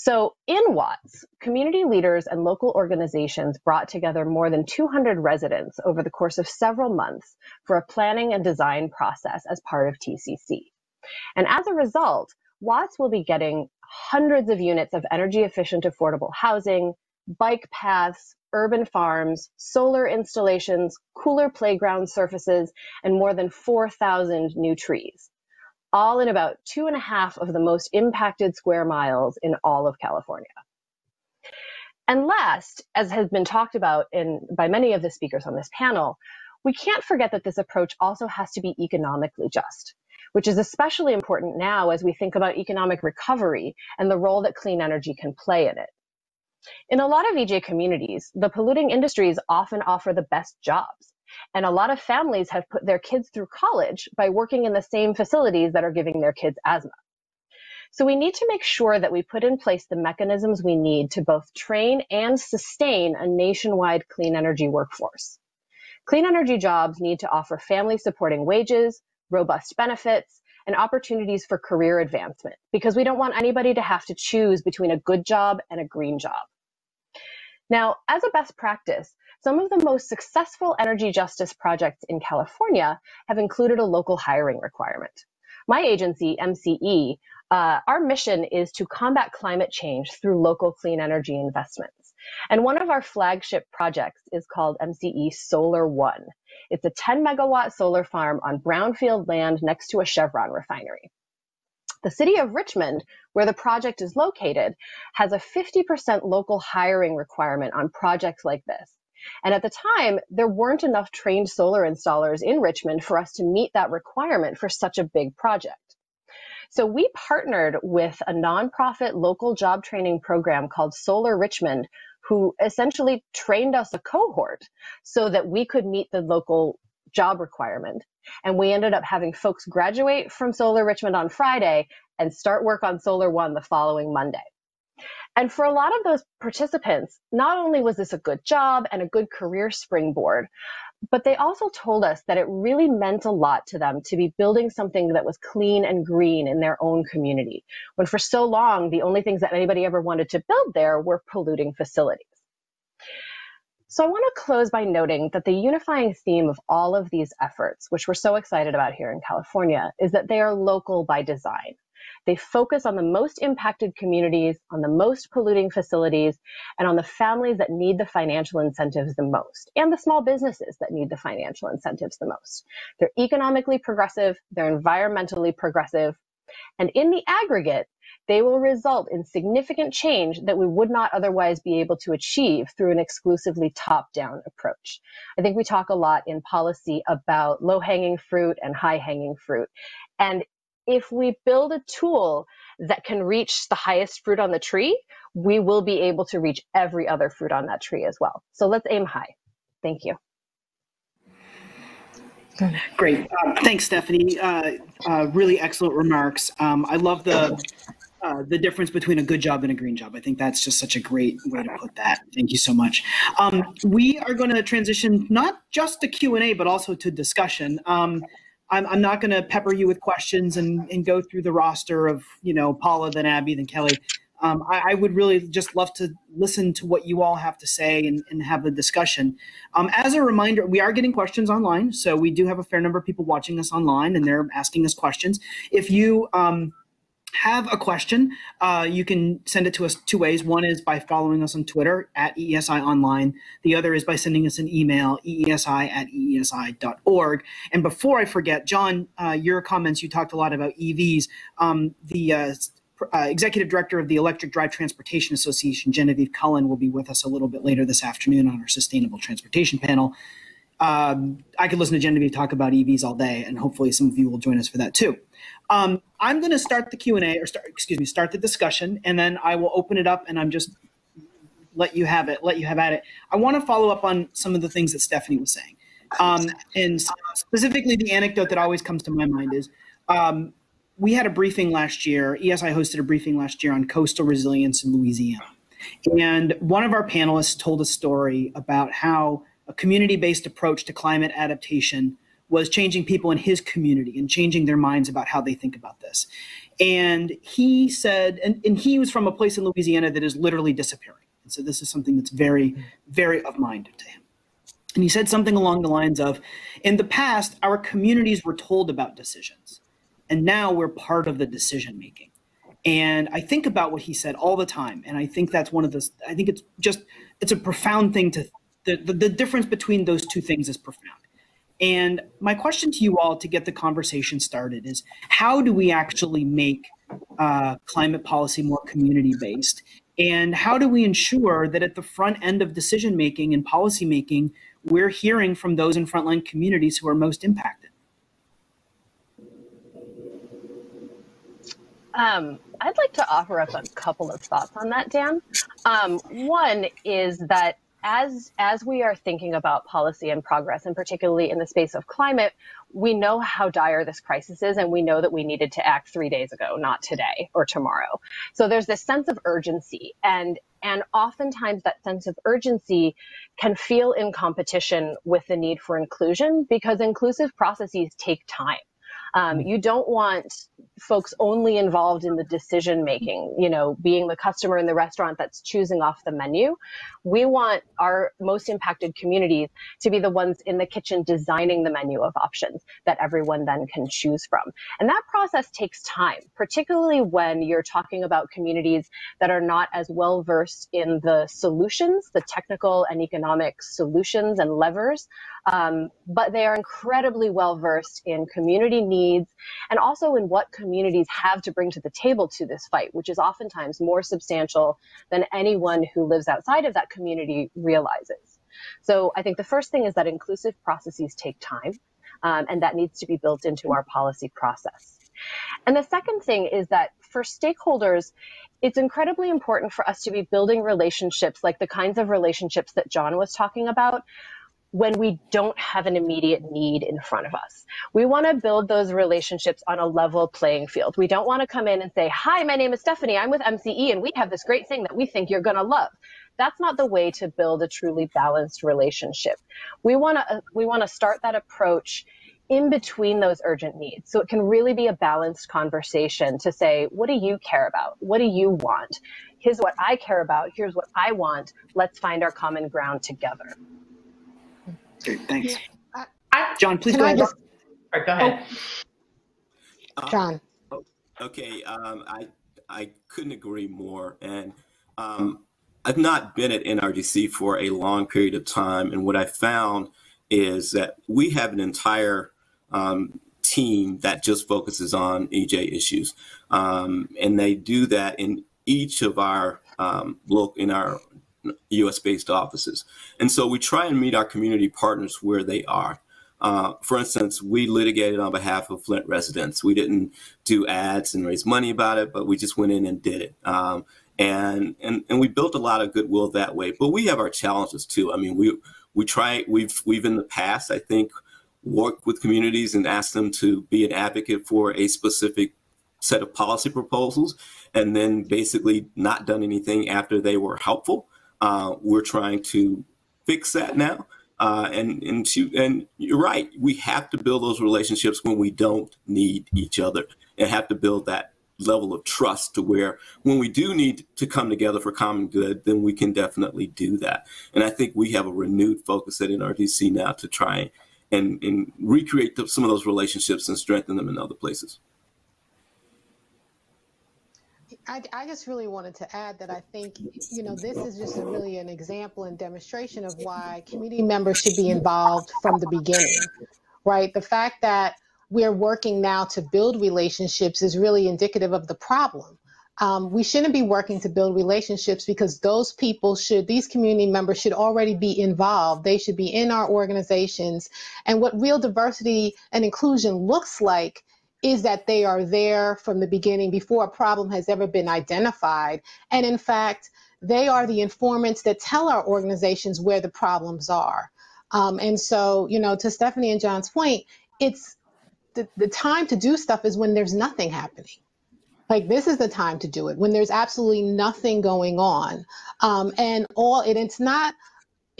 So in Watts, community leaders and local organizations brought together more than two hundred residents over the course of several months for a planning and design process as part of T C C. And as a result, Watts will be getting hundreds of units of energy efficient, affordable housing, bike paths, urban farms, solar installations, cooler playground surfaces, and more than four thousand new trees, all in about two and a half of the most impacted square miles in all of California. And last, as has been talked about in, by many of the speakers on this panel, we can't forget that this approach also has to be economically just, which is especially important now as we think about economic recovery and the role that clean energy can play in it. In a lot of E J communities, the polluting industries often offer the best jobs. And a lot of families have put their kids through college by working in the same facilities that are giving their kids asthma. So we need to make sure that we put in place the mechanisms we need to both train and sustain a nationwide clean energy workforce. Clean energy jobs need to offer family supporting wages, robust benefits, and opportunities for career advancement, because we don't want anybody to have to choose between a good job and a green job. Now, as a best practice, some of the most successful energy justice projects in California have included a local hiring requirement. My agency, M C E, uh, our mission is to combat climate change through local clean energy investments. And one of our flagship projects is called M C E Solar One. It's a ten megawatt solar farm on brownfield land next to a Chevron refinery. The city of Richmond, where the project is located, has a fifty percent local hiring requirement on projects like this. And at the time, there weren't enough trained solar installers in Richmond for us to meet that requirement for such a big project. So we partnered with a nonprofit local job training program called Solar Richmond, who essentially trained us a cohort so that we could meet the local job requirement. And we ended up having folks graduate from Solar Richmond on Friday and start work on Solar One the following Monday. And for a lot of those participants, not only was this a good job and a good career springboard, but they also told us that it really meant a lot to them to be building something that was clean and green in their own community, when for so long, the only things that anybody ever wanted to build there were polluting facilities. So I want to close by noting that the unifying theme of all of these efforts, which we're so excited about here in California, is that they are local by design. They focus on the most impacted communities, on the most polluting facilities, and on the families that need the financial incentives the most, and the small businesses that need the financial incentives the most. They're economically progressive, they're environmentally progressive, and in the aggregate, they will result in significant change that we would not otherwise be able to achieve through an exclusively top-down approach. I think we talk a lot in policy about low-hanging fruit and high-hanging fruit. And if we build a tool that can reach the highest fruit on the tree, we will be able to reach every other fruit on that tree as well. So let's aim high. Thank you. Great. Uh, thanks, Stephanie. Uh, uh, really excellent remarks. Um, I love the uh, the difference between a good job and a green job. I think that's just such a great way to put that. Thank you so much. Um, we are going to transition not just to Q and A, but also to discussion. Um, I'm, I'm not going to pepper you with questions and, and go through the roster of, you know, Paula, then Abby, then Kelly. Um, I, I would really just love to listen to what you all have to say and, and have the discussion. Um, as a reminder, we are getting questions online, so we do have a fair number of people watching us online, and they're asking us questions. If you um, have a question, uh, you can send it to us two ways. One is by following us on Twitter, at E E S I Online. The other is by sending us an email, E E S I at E E S I dot org. And before I forget, John, uh, your comments, you talked a lot about E Vs. Um, the uh, Uh, Executive Director of the Electric Drive Transportation Association, Genevieve Cullen, will be with us a little bit later this afternoon on our Sustainable Transportation panel. Um, I could listen to Genevieve talk about E Vs all day, and hopefully some of you will join us for that too. Um, I'm going to start the Q and A, or start, excuse me, start the discussion, and then I will open it up, and I'm just let you have it, let you have at it. I want to follow up on some of the things that Stephanie was saying, um, and specifically the anecdote that always comes to my mind is. Um, We had a briefing last year, E S I hosted a briefing last year on coastal resilience in Louisiana. And one of our panelists told a story about how a community-based approach to climate adaptation was changing people in his community and changing their minds about how they think about this. And he said, and, and he was from a place in Louisiana that is literally disappearing. And so this is something that's very, very of mind to him. And he said something along the lines of, in the past, our communities were told about decisions. And now we're part of the decision making. And I think about what he said all the time. And I think that's one of the, I think it's just, it's a profound thing to, the, the, the difference between those two things is profound. And my question to you all to get the conversation started is, how do we actually make uh, climate policy more community based? And how do we ensure that at the front end of decision making and policy making, we're hearing from those in frontline communities who are most impacted? Um, I'd like to offer up a couple of thoughts on that, Dan. Um, one is that as, as we are thinking about policy and progress, and particularly in the space of climate, we know how dire this crisis is, and we know that we needed to act three days ago, not today or tomorrow. So there's this sense of urgency, and and oftentimes that sense of urgency can feel in competition with the need for inclusion, because inclusive processes take time. Um, you don't want folks only involved in the decision making, you know, being the customer in the restaurant that's choosing off the menu. We want our most impacted communities to be the ones in the kitchen designing the menu of options that everyone then can choose from. And that process takes time, particularly when you're talking about communities that are not as well versed in the solutions, the technical and economic solutions and levers, um, but they are incredibly well versed in community needs and also in what communities have to bring to the table to this fight, which is oftentimes more substantial than anyone who lives outside of that community realizes. So I think the first thing is that inclusive processes take time, um, and that needs to be built into our policy process. And the second thing is that for stakeholders, it's incredibly important for us to be building relationships like the kinds of relationships that John was talking about when we don't have an immediate need in front of us. We want to build those relationships on a level playing field. We don't want to come in and say, hi, my name is Stephanie, I'm with M C E, and we have this great thing that we think you're going to love. That's not the way to build a truly balanced relationship. We want to, we want to start that approach in between those urgent needs. So it can really be a balanced conversation to say, what do you care about? What do you want? Here's what I care about. Here's what I want. Let's find our common ground together. Great, thanks. Uh, John, please go ahead. Just... All right, go ahead. Oh. John. Uh, oh, okay, um, I, I couldn't agree more. And um, I've not been at N R D C for a long period of time. And what I found is that we have an entire Um, team that just focuses on E J issues, um, and they do that in each of our um, local, in our U S based offices. And so we try and meet our community partners where they are. Uh, for instance, we litigated on behalf of Flint residents. We didn't do ads and raise money about it, but we just went in and did it. Um, and and and we built a lot of goodwill that way. But we have our challenges too. I mean, we we try. We've we've in the past, I think, work with communities and ask them to be an advocate for a specific set of policy proposals, and then basically not done anything after they were helpful. Uh, we're trying to fix that now. Uh, and, and, to, and you're right, we have to build those relationships when we don't need each other, and have to build that level of trust to where when we do need to come together for common good, then we can definitely do that. And I think we have a renewed focus at N R D C now to try and And, and recreate the, some of those relationships and strengthen them in other places. I, I just really wanted to add that I think, you know, this is just a, really an example and demonstration of why community members should be involved from the beginning, right? The fact that we're working now to build relationships is really indicative of the problem. Um, we shouldn't be working to build relationships because those people should, these community members should already be involved. They should be in our organizations. And what real diversity and inclusion looks like is that they are there from the beginning before a problem has ever been identified. And in fact, they are the informants that tell our organizations where the problems are. Um, and so, you know, to Stephanie and John's point, it's the, the time to do stuff is when there's nothing happening. Like, this is the time to do it, when there's absolutely nothing going on. Um, and all it, it's not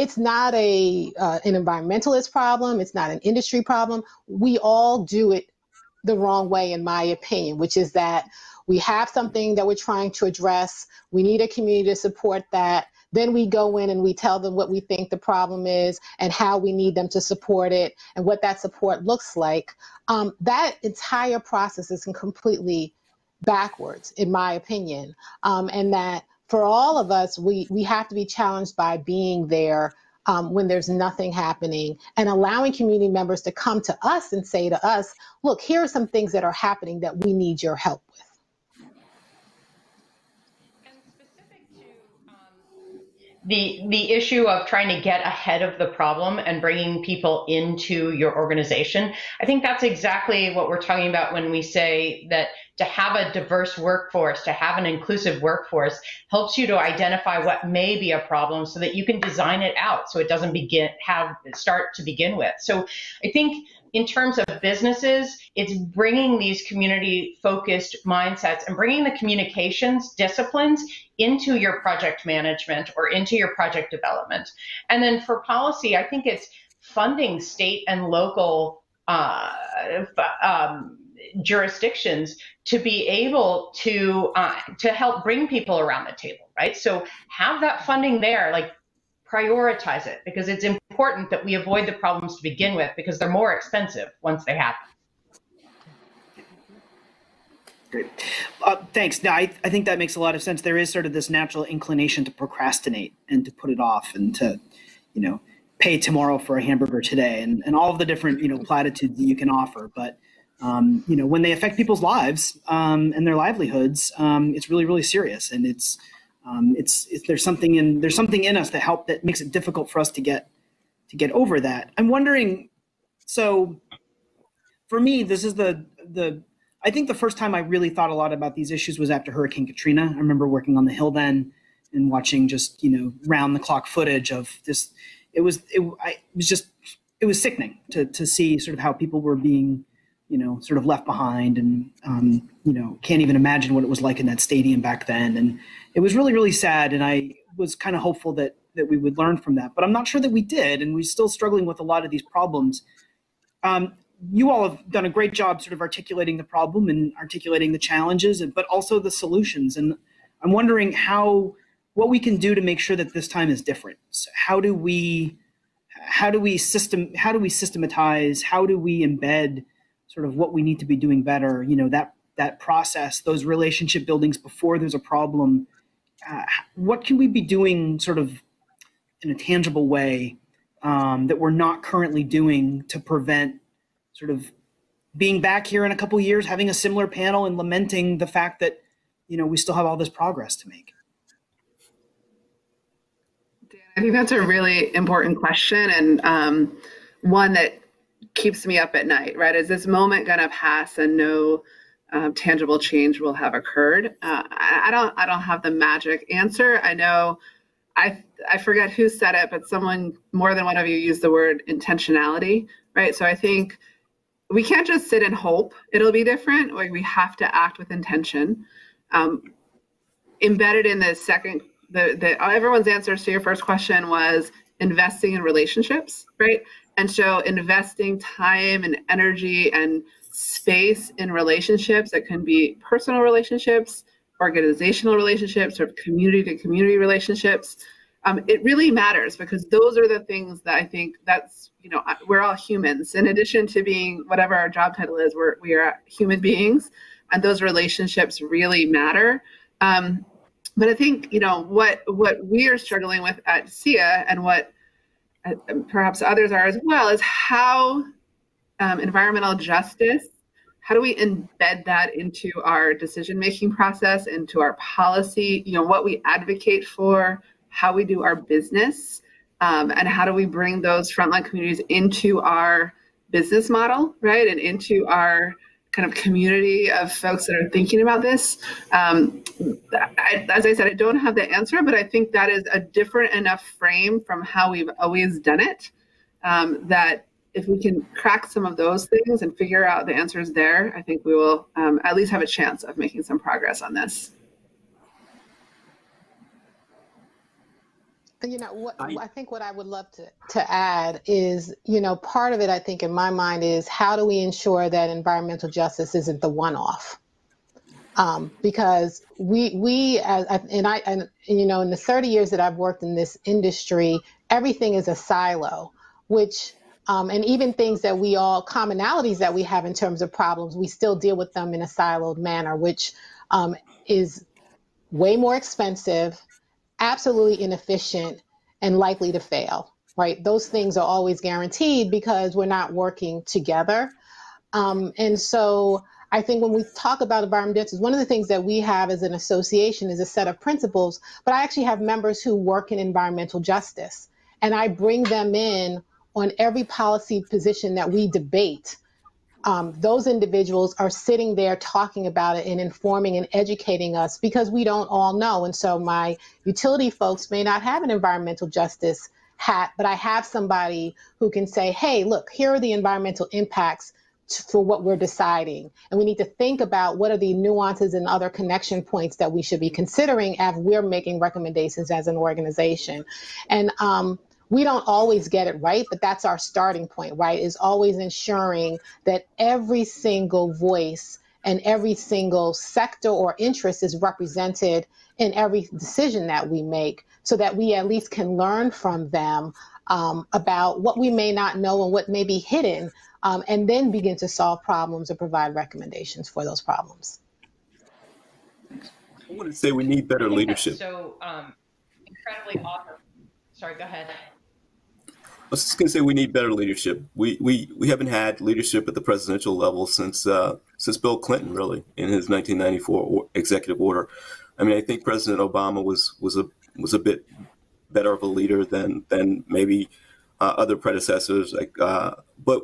it's not a uh, an environmentalist problem. It's not an industry problem. We all do it the wrong way, in my opinion, which is that we have something that we're trying to address. We need a community to support that. Then we go in and we tell them what we think the problem is and how we need them to support it and what that support looks like. Um, that entire process is completely backwards, in my opinion, um, and that for all of us, we, we have to be challenged by being there um, when there's nothing happening, and allowing community members to come to us and say to us, look, here are some things that are happening that we need your help with. The, the issue of trying to get ahead of the problem and bringing people into your organization, I think that's exactly what we're talking about when we say that to have a diverse workforce, to have an inclusive workforce, helps you to identify what may be a problem so that you can design it out so it doesn't begin have start to begin with. So I think in terms of businesses, it's bringing these community-focused mindsets and bringing the communications disciplines into your project management or into your project development. And then for policy, I think it's funding state and local uh, um, jurisdictions to be able to uh, to help bring people around the table, right? So have that funding there, like prioritize it, because it's important that we avoid the problems to begin with, because they're more expensive once they happen. Great. Uh, thanks. Now, I, I think that makes a lot of sense. There is sort of this natural inclination to procrastinate and to put it off and to, you know, pay tomorrow for a hamburger today, and, and all of the different, you know, platitudes that you can offer. But, um, you know, when they affect people's lives um, and their livelihoods, um, it's really, really serious. And it's, um, it's, it's, there's something in, there's something in us that help that makes it difficult for us to get, to get over that. I'm wondering, so for me, this is the, the, I think the first time I really thought a lot about these issues was after Hurricane Katrina. I remember working on the Hill then and watching just, you know, round the clock footage of this. It was, it, I, it was just, it was sickening to, to see sort of how people were being, you know, sort of left behind and, um, you know, can't even imagine what it was like in that stadium back then. And it was really, really sad. And I was kind of hopeful that, that we would learn from that, but I'm not sure that we did. And we're still struggling with a lot of these problems. Um, You all have done a great job sort of articulating the problem and articulating the challenges, but also the solutions. And I'm wondering how, what we can do to make sure that this time is different. So how do we, how do we system, how do we systematize, how do we embed sort of what we need to be doing better? You know, that, that process, those relationship buildings before there's a problem. Uh, what can we be doing sort of in a tangible way um, that we're not currently doing to prevent sort of being back here in a couple of years, having a similar panel and lamenting the fact that, you know, we still have all this progress to make? Dan, I think that's a really important question, and um, one that keeps me up at night, right? Is this moment going to pass and no uh, tangible change will have occurred? Uh, I, I don't, I don't have the magic answer. I know, I, I forget who said it, but someone, more than one of you used the word intentionality, right? So I think we can't just sit and hope it'll be different. Like, we have to act with intention. Um, embedded in the second, the, the everyone's answers to your first question was investing in relationships, right? And so investing time and energy and space in relationships that can be personal relationships, organizational relationships, or community to community relationships. Um, it really matters, because those are the things that I think that's, you know, we're all humans. In addition to being whatever our job title is, we're, we are human beings, and those relationships really matter. Um, but I think, you know, what, what we are struggling with at S E I A, and what uh, perhaps others are as well, is how um, environmental justice, how do we embed that into our decision-making process, into our policy, you know, what we advocate for, how we do our business, um, and how do we bring those frontline communities into our business model, right? And into our kind of community of folks that are thinking about this. Um, I, as I said, I don't have the answer, but I think that is a different enough frame from how we've always done it, um, that if we can crack some of those things and figure out the answers there, I think we will um, at least have a chance of making some progress on this. You know, what, I think what I would love to, to add is, you know, part of it, I think in my mind, is how do we ensure that environmental justice isn't the one-off? Um, because we, we as, and I, and, you know, in the thirty years that I've worked in this industry, everything is a silo, which, um, and even things that we all, commonalities that we have in terms of problems, we still deal with them in a siloed manner, which um, is way more expensive, absolutely inefficient, and likely to fail, right? Those things are always guaranteed because we're not working together. Um, and so I think when we talk about environmental justice, one of the things that we have as an association is a set of principles, but I actually have members who work in environmental justice, and I bring them in on every policy position that we debate. Um, those individuals are sitting there talking about it and informing and educating us, because we don't all know. And so my utility folks may not have an environmental justice hat, but I have somebody who can say, hey, look, here are the environmental impacts for what we're deciding. And we need to think about what are the nuances and other connection points that we should be considering as we're making recommendations as an organization. And um, we don't always get it right, but that's our starting point, right? Is always ensuring that every single voice and every single sector or interest is represented in every decision that we make, so that we at least can learn from them um, about what we may not know and what may be hidden, um, and then begin to solve problems or provide recommendations for those problems. I want to say we need better leadership. So um, incredibly awesome. Sorry, go ahead. I was just going to say we need better leadership. We we we haven't had leadership at the presidential level since uh, since Bill Clinton, really, in his nineteen ninety-four or executive order. I mean, I think President Obama was was a was a bit better of a leader than than maybe uh, other predecessors. Like, uh, but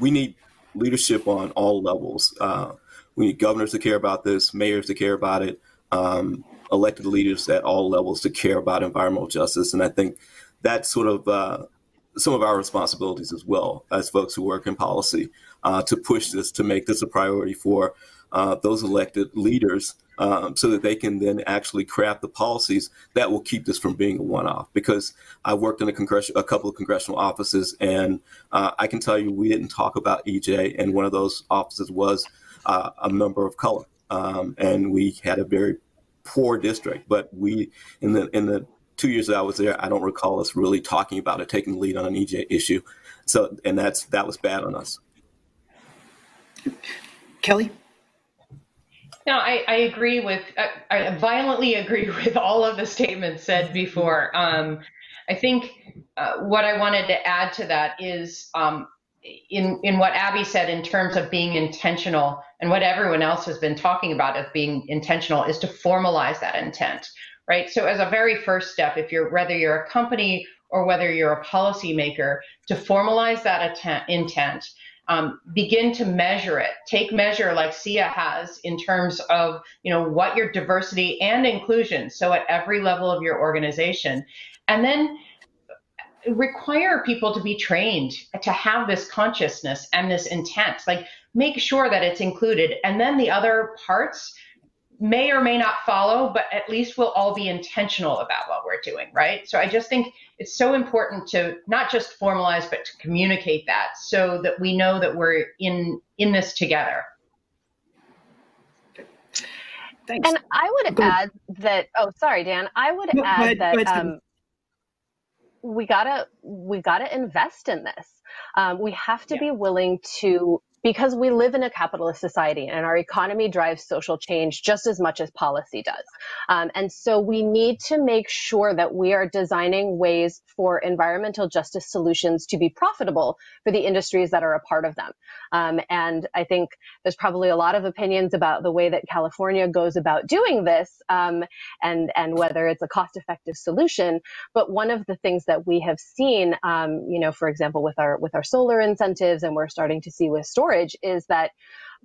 we need leadership on all levels. Uh, we need governors to care about this, mayors to care about it, um, elected leaders at all levels to care about environmental justice, and I think that's sort of uh, some of our responsibilities as well as folks who work in policy uh, to push this, to make this a priority for uh, those elected leaders um, so that they can then actually craft the policies that will keep this from being a one-off. Because I worked in a, congress a couple of congressional offices, and uh, I can tell you we didn't talk about E J, and one of those offices was uh, a member of color. Um, and we had a very poor district, but we, in the, in the two years that I was there, I don't recall us really talking about it, taking the lead on an E J issue. So, and that's, that was bad on us. Kelly? No, I, I agree with, I, I violently agree with all of the statements said before. Um, I think uh, what I wanted to add to that is um, in, in what Abby said in terms of being intentional, and what everyone else has been talking about of being intentional, is to formalize that intent. Right. So as a very first step, if you're whether you're a company or whether you're a policymaker, to formalize that intent, intent um, begin to measure it, take measure like S E I A has in terms of, you know, what your diversity and inclusion. So at every level of your organization, and then require people to be trained to have this consciousness and this intent, like make sure that it's included. And then the other parts may or may not follow, but at least we'll all be intentional about what we're doing, right? So I just think it's so important to not just formalize, but to communicate that so that we know that we're in, in this together. Thanks. And I would add that, oh, sorry, Dan, I would no, add but, that um, we gotta, we gotta invest in this. Um, we have to yeah. be willing to, because we live in a capitalist society and our economy drives social change just as much as policy does. Um, and so we need to make sure that we are designing ways for environmental justice solutions to be profitable for the industries that are a part of them. Um, and I think there's probably a lot of opinions about the way that California goes about doing this um, and, and whether it's a cost-effective solution. But one of the things that we have seen, um, you know, for example, with our, with our solar incentives, and we're starting to see with storage, is that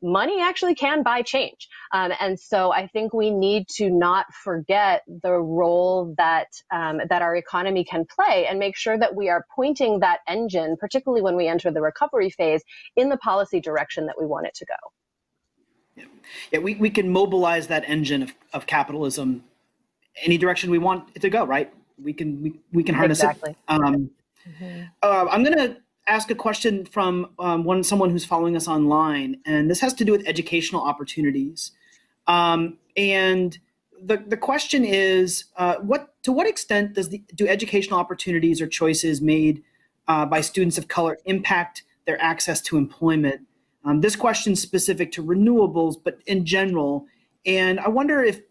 money actually can buy change. Um, and so I think we need to not forget the role that um, that our economy can play, and make sure that we are pointing that engine, particularly when we enter the recovery phase, in the policy direction that we want it to go. Yeah, yeah we, we can mobilize that engine of, of capitalism any direction we want it to go, right? We can, we, we can harness exactly. it. Um, mm-hmm. uh, I'm going to ask a question from um, one someone who's following us online, and this has to do with educational opportunities. Um, and the the question is, uh, what to what extent does the, do educational opportunities or choices made uh, by students of color impact their access to employment? Um, this question's specific to renewables, but in general. And I wonder if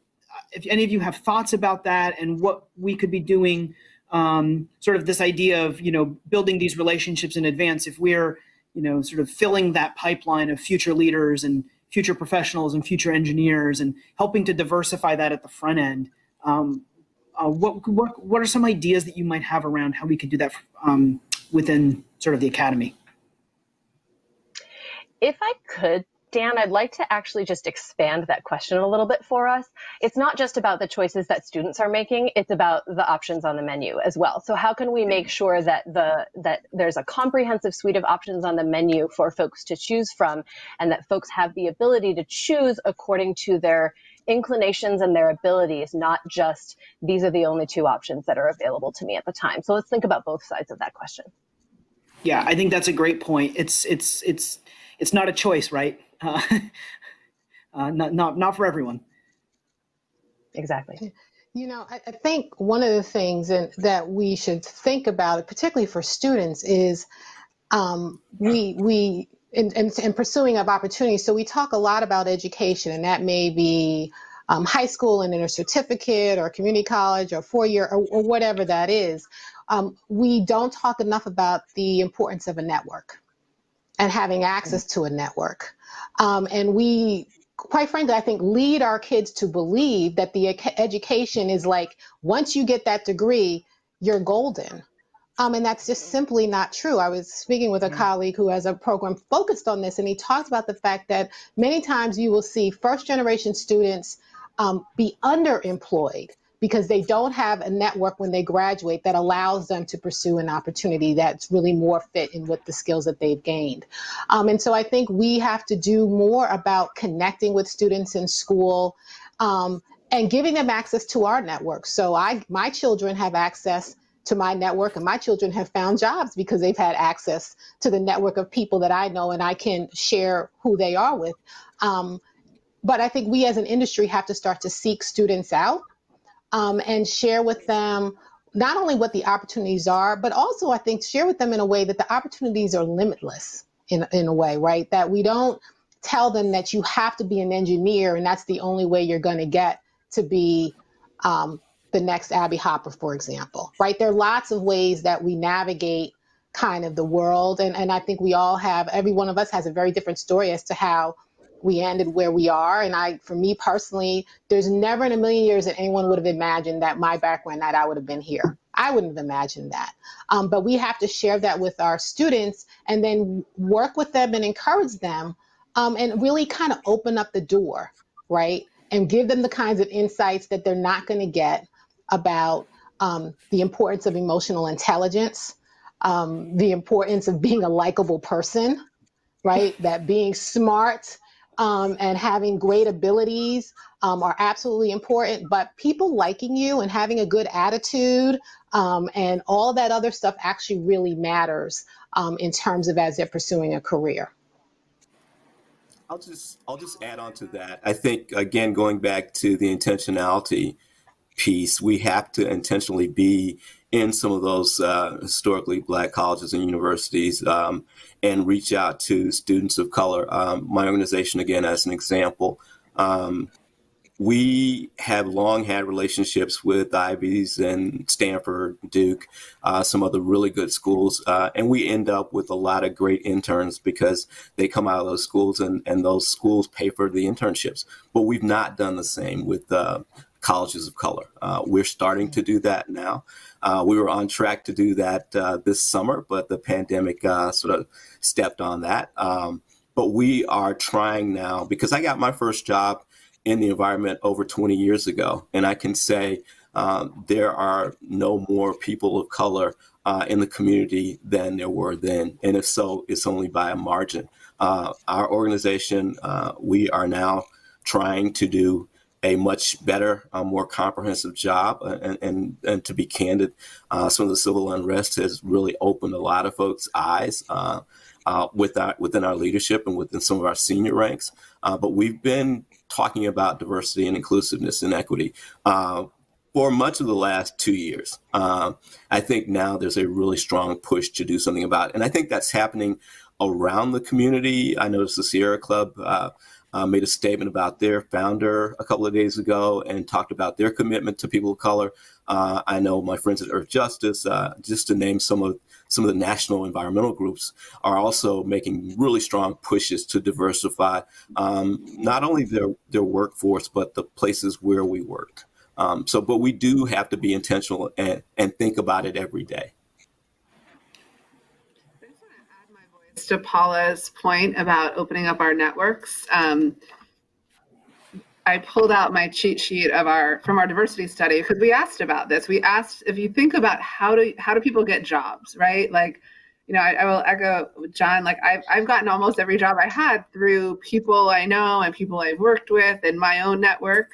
if any of you have thoughts about that and what we could be doing. Um, sort of this idea of, you know, building these relationships in advance, if we're, you know, sort of filling that pipeline of future leaders and future professionals and future engineers and helping to diversify that at the front end. Um, uh, what, what, what are some ideas that you might have around how we could do that um, within sort of the academy? If I could, Dan, I'd like to actually just expand that question a little bit for us. It's not just about the choices that students are making, it's about the options on the menu as well. So how can we make sure that the that there's a comprehensive suite of options on the menu for folks to choose from, and that folks have the ability to choose according to their inclinations and their abilities, not just these are the only two options that are available to me at the time. So let's think about both sides of that question. Yeah, I think that's a great point. It's it's it's it's not a choice, right? Uh, uh, not not not for everyone. Exactly. You know, I, I think one of the things in, that we should think about, particularly for students, is um, we we in, in, in pursuing of opportunities. So we talk a lot about education, and that may be um, high school and then a certificate, or community college, or four year, or, or whatever that is. Um, we don't talk enough about the importance of a network and having access to a network. Um, and we, quite frankly, I think lead our kids to believe that the education is like, once you get that degree, you're golden. Um, and that's just simply not true. I was speaking with a colleague who has a program focused on this, and he talked about the fact that many times you will see first generation students um, be underemployed because they don't have a network when they graduate that allows them to pursue an opportunity that's really more fit in with the skills that they've gained. Um, and so I think we have to do more about connecting with students in school um, and giving them access to our network. So I, my children have access to my network, and my children have found jobs because they've had access to the network of people that I know and I can share who they are with. Um, but I think we as an industry have to start to seek students out Um, and share with them not only what the opportunities are, but also I think share with them in a way that the opportunities are limitless in, in a way, right? That we don't tell them that you have to be an engineer and that's the only way you're going to get to be um, the next Abby Hopper, for example, right? There are lots of ways that we navigate kind of the world. And, and I think we all have, every one of us has a very different story as to how we ended where we are. And I, for me personally, there's never in a million years that anyone would have imagined that my background, that I would have been here. I wouldn't have imagined that. Um, but we have to share that with our students and then work with them and encourage them um, and really kind of open up the door, right? And give them the kinds of insights that they're not gonna get about um, the importance of emotional intelligence, um, the importance of being a likable person, right? That being smart, Um, and having great abilities um, are absolutely important, but people liking you and having a good attitude um, and all that other stuff actually really matters um, in terms of as they're pursuing a career. I'll just, I'll just add on to that. I think, again, going back to the intentionality piece, we have to intentionally be in some of those uh, historically Black colleges and universities um, and reach out to students of color. Um, my organization, again, as an example, um, we have long had relationships with Ivies and Stanford, Duke, uh, some other really good schools. Uh, and we end up with a lot of great interns because they come out of those schools and, and those schools pay for the internships. But we've not done the same with uh, colleges of color. Uh, we're starting to do that now. Uh, we were on track to do that uh, this summer, but the pandemic uh, sort of stepped on that. Um, but we are trying now, because I got my first job in the environment over twenty years ago. And I can say um, there are no more people of color uh, in the community than there were then. And if so, it's only by a margin. Uh, our organization, uh, we are now trying to do a much better, uh, more comprehensive job. And, and, and to be candid, uh, some of the civil unrest has really opened a lot of folks' eyes uh, uh, with our, within our leadership and within some of our senior ranks. Uh, but we've been talking about diversity and inclusiveness and equity uh, for much of the last two years. Uh, I think now there's a really strong push to do something about it. And I think that's happening around the community. I noticed the Sierra Club uh, Uh, made a statement about their founder a couple of days ago and talked about their commitment to people of color. Uh, I know my friends at Earth Justice, uh, just to name some of some of the national environmental groups, are also making really strong pushes to diversify um, not only their their workforce but the places where we work. Um, so, but we do have to be intentional and and think about it every day. To Paula's point about opening up our networks, um, I pulled out my cheat sheet of our from our diversity study because we asked about this. We asked if you think about how do how do people get jobs, right? Like, you know, I, I will echo John, like I've, I've gotten almost every job I had through people I know and people I've worked with and my own network.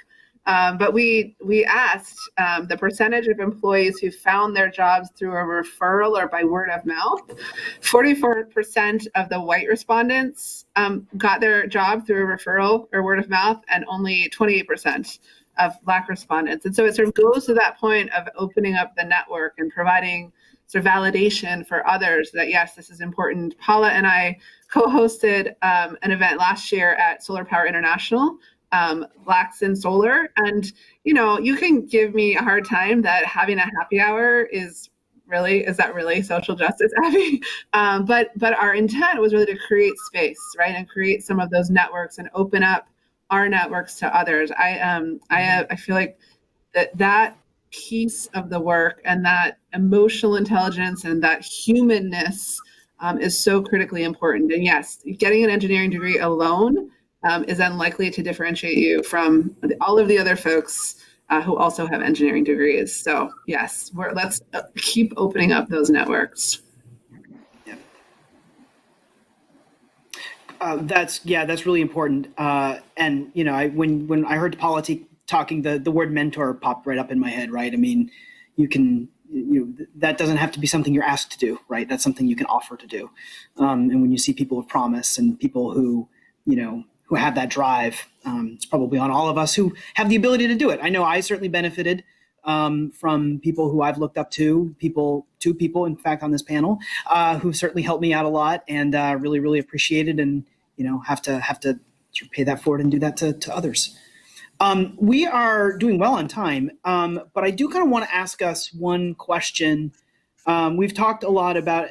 Um, but we, we asked um, the percentage of employees who found their jobs through a referral or by word of mouth. forty-four percent of the white respondents um, got their job through a referral or word of mouth, and only twenty-eight percent of Black respondents. And so it sort of goes to that point of opening up the network and providing sort of validation for others that, yes, this is important. Paula and I co-hosted um, an event last year at Solar Power International, Um, Blacks in Solar, and you know, you can give me a hard time that having a happy hour is really, is that really social justice, Abby? Um, but but our intent was really to create space, right, and create some of those networks and open up our networks to others. I um I I feel like that that piece of the work and that emotional intelligence and that humanness um, is so critically important. And yes, getting an engineering degree alone Um, is unlikely to differentiate you from the, all of the other folks uh, who also have engineering degrees. So yes, we're, let's keep opening up those networks. Yeah, uh, that's yeah, that's really important. Uh, and you know, I when when I heard Paula talking, the the word mentor popped right up in my head. Right, I mean, you can you know, that doesn't have to be something you're asked to do. Right, that's something you can offer to do. Um, and when you see people of promise and people who you know. who have that drive. Um, it's probably on all of us who have the ability to do it. I know I certainly benefited um, from people who I've looked up to, people, two people, in fact, on this panel, uh, who certainly helped me out a lot and uh, really, really appreciated, and, you know, have to have to pay that forward and do that to, to others. Um, we are doing well on time, um, but I do kind of want to ask us one question. Um, we've talked a lot about,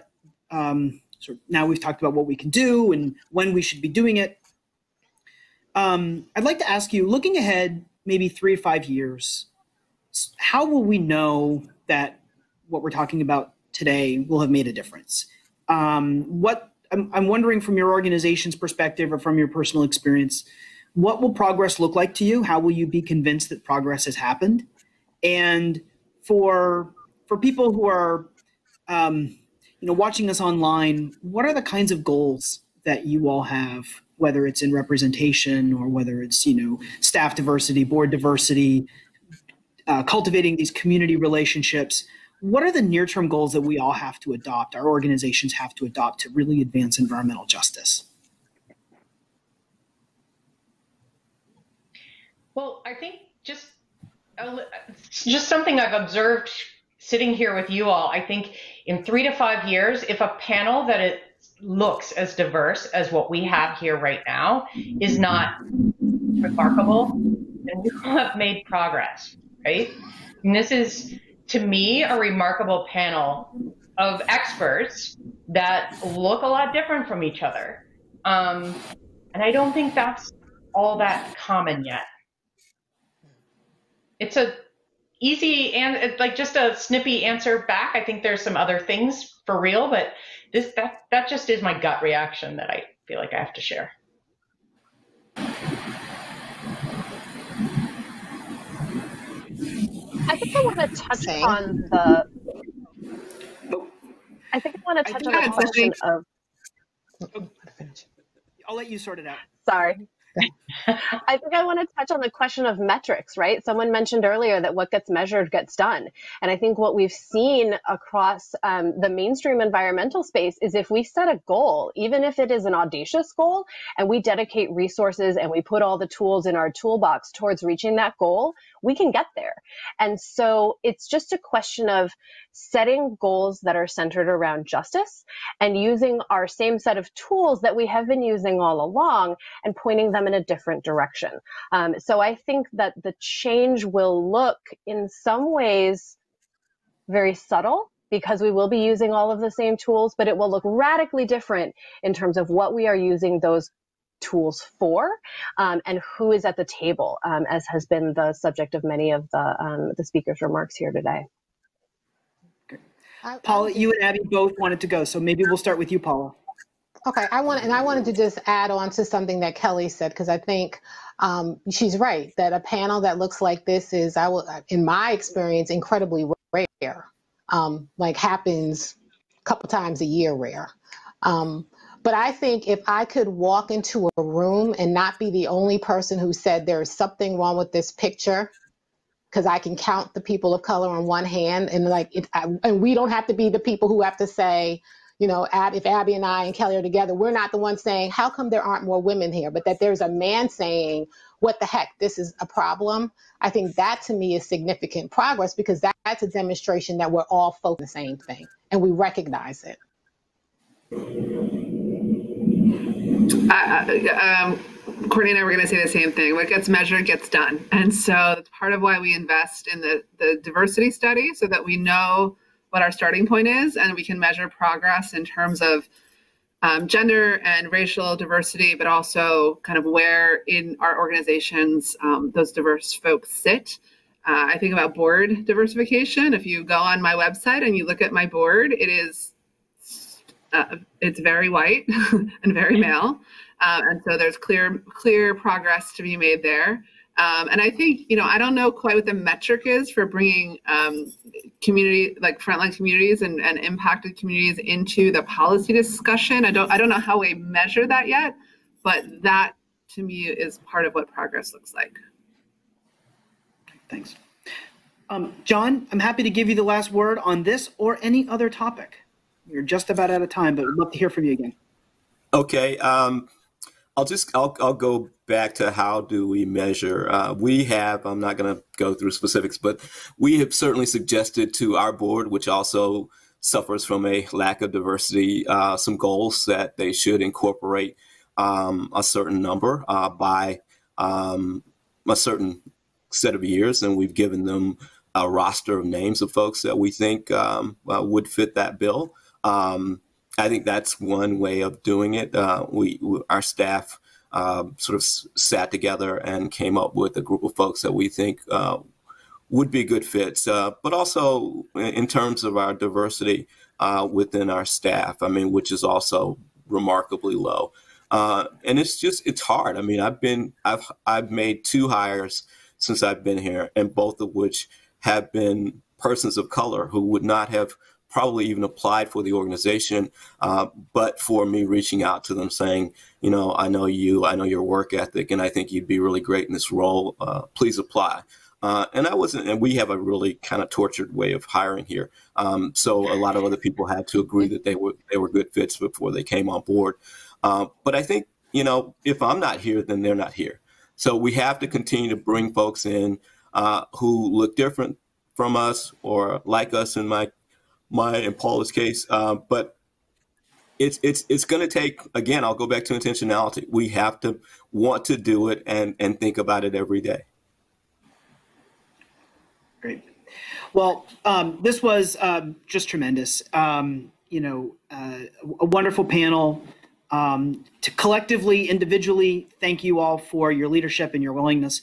um, sort of now we've talked about what we can do and when we should be doing it. Um, I'd like to ask you, looking ahead maybe three to five years, how will we know that what we're talking about today will have made a difference? Um, what I'm, I'm wondering from your organization's perspective or from your personal experience, what will progress look like to you? How will you be convinced that progress has happened? And for, for people who are um, you know, watching us online, what are the kinds of goals that you all have, whether it's in representation or whether it's, you know, staff diversity, board diversity, uh, cultivating these community relationships? What are the near-term goals that we all have to adopt, our organizations have to adopt, to really advance environmental justice? Well, I think just, just something I've observed sitting here with you all, I think in three to five years, if a panel that it looks as diverse as what we have here right now is not remarkable, and we have made progress, right? And this is, to me, a remarkable panel of experts that look a lot different from each other. Um, and I don't think that's all that common yet. It's a easy and like just a snippy answer back. I think there's some other things for real, but This, that, that just is my gut reaction that I feel like I have to share. I think I want to touch on the, I think I want to touch on the question of, I'll let you sort it out. Sorry. I think I want to touch on the question of metrics, right? Someone mentioned earlier that what gets measured gets done. And I think what we've seen across um, the mainstream environmental space is if we set a goal, even if it is an audacious goal, and we dedicate resources and we put all the tools in our toolbox towards reaching that goal, we can get there. And so it's just a question of setting goals that are centered around justice and using our same set of tools that we have been using all along and pointing them in a different direction. Um, so I think that the change will look in some ways very subtle, because we will be using all of the same tools, but it will look radically different in terms of what we are using those tools for um, and who is at the table, um, as has been the subject of many of the, um, the speakers' remarks here today. Okay. I, Paula, I you and Abby both wanted to go, so maybe we'll start with you, Paula. Okay, I want, and I wanted to just add on to something that Kelly said, because I think um, she's right, that a panel that looks like this is, I will, in my experience, incredibly rare. Um, like happens couple times a year rare. Um, but I think if I could walk into a room and not be the only person who said there's something wrong with this picture, because I can count the people of color on one hand, and like, it, I, and we don't have to be the people who have to say, you know, Ab, if Abby and I and Kelly are together, we're not the ones saying, how come there aren't more women here? But that there's a man saying, what the heck, this is a problem. I think that to me is significant progress, because that, that's a demonstration that we're all focused on the same thing and we recognize it. I, I, um... Courtney and I were going to say the same thing. What gets measured gets done. And so that's part of why we invest in the, the diversity study, so that we know what our starting point is and we can measure progress in terms of um, gender and racial diversity, but also kind of where in our organizations um, those diverse folks sit. Uh, I think about board diversification. If you go on my website and you look at my board, it is uh, it's very white and very male. Um, and so there's clear, clear progress to be made there. Um, and I think, you know, I don't know quite what the metric is for bringing um, community, like frontline communities and, and impacted communities into the policy discussion. I don't, I don't know how we measure that yet, but that to me is part of what progress looks like. Thanks. Um, John, I'm happy to give you the last word on this or any other topic. You're just about out of time, but we'd love to hear from you again. Okay. Um... I'll just I'll, I'll go back to how do we measure. Uh, we have, I'm not going to go through specifics, but we have certainly suggested to our board, which also suffers from a lack of diversity, uh, some goals that they should incorporate um, a certain number uh, by um, a certain set of years. And we've given them a roster of names of folks that we think um, uh, would fit that bill. Um, I think that's one way of doing it. Uh, we, we, our staff uh, sort of s sat together and came up with a group of folks that we think uh, would be good fits, uh, but also in, in terms of our diversity uh, within our staff, I mean, which is also remarkably low. Uh, and it's just, it's hard. I mean, I've been, I've, I've made two hires since I've been here, and both of which have been persons of color who would not have probably even applied for the organization, uh, but for me reaching out to them saying, you know, I know you, I know your work ethic, and I think you'd be really great in this role. Uh, please apply. Uh, and I wasn't, and we have a really kind of tortured way of hiring here. Um, so a lot of other people had to agree that they were they were good fits before they came on board. Uh, but I think, you know, if I'm not here, then they're not here. So we have to continue to bring folks in uh, who look different from us or like us in my my and Paula's case, uh, but it's it's it's going to take, again, I'll go back to intentionality. We have to want to do it and and think about it every day. Great. Well, um, this was um, just tremendous. Um, you know, uh, a wonderful panel. Um, to collectively, individually, thank you all for your leadership and your willingness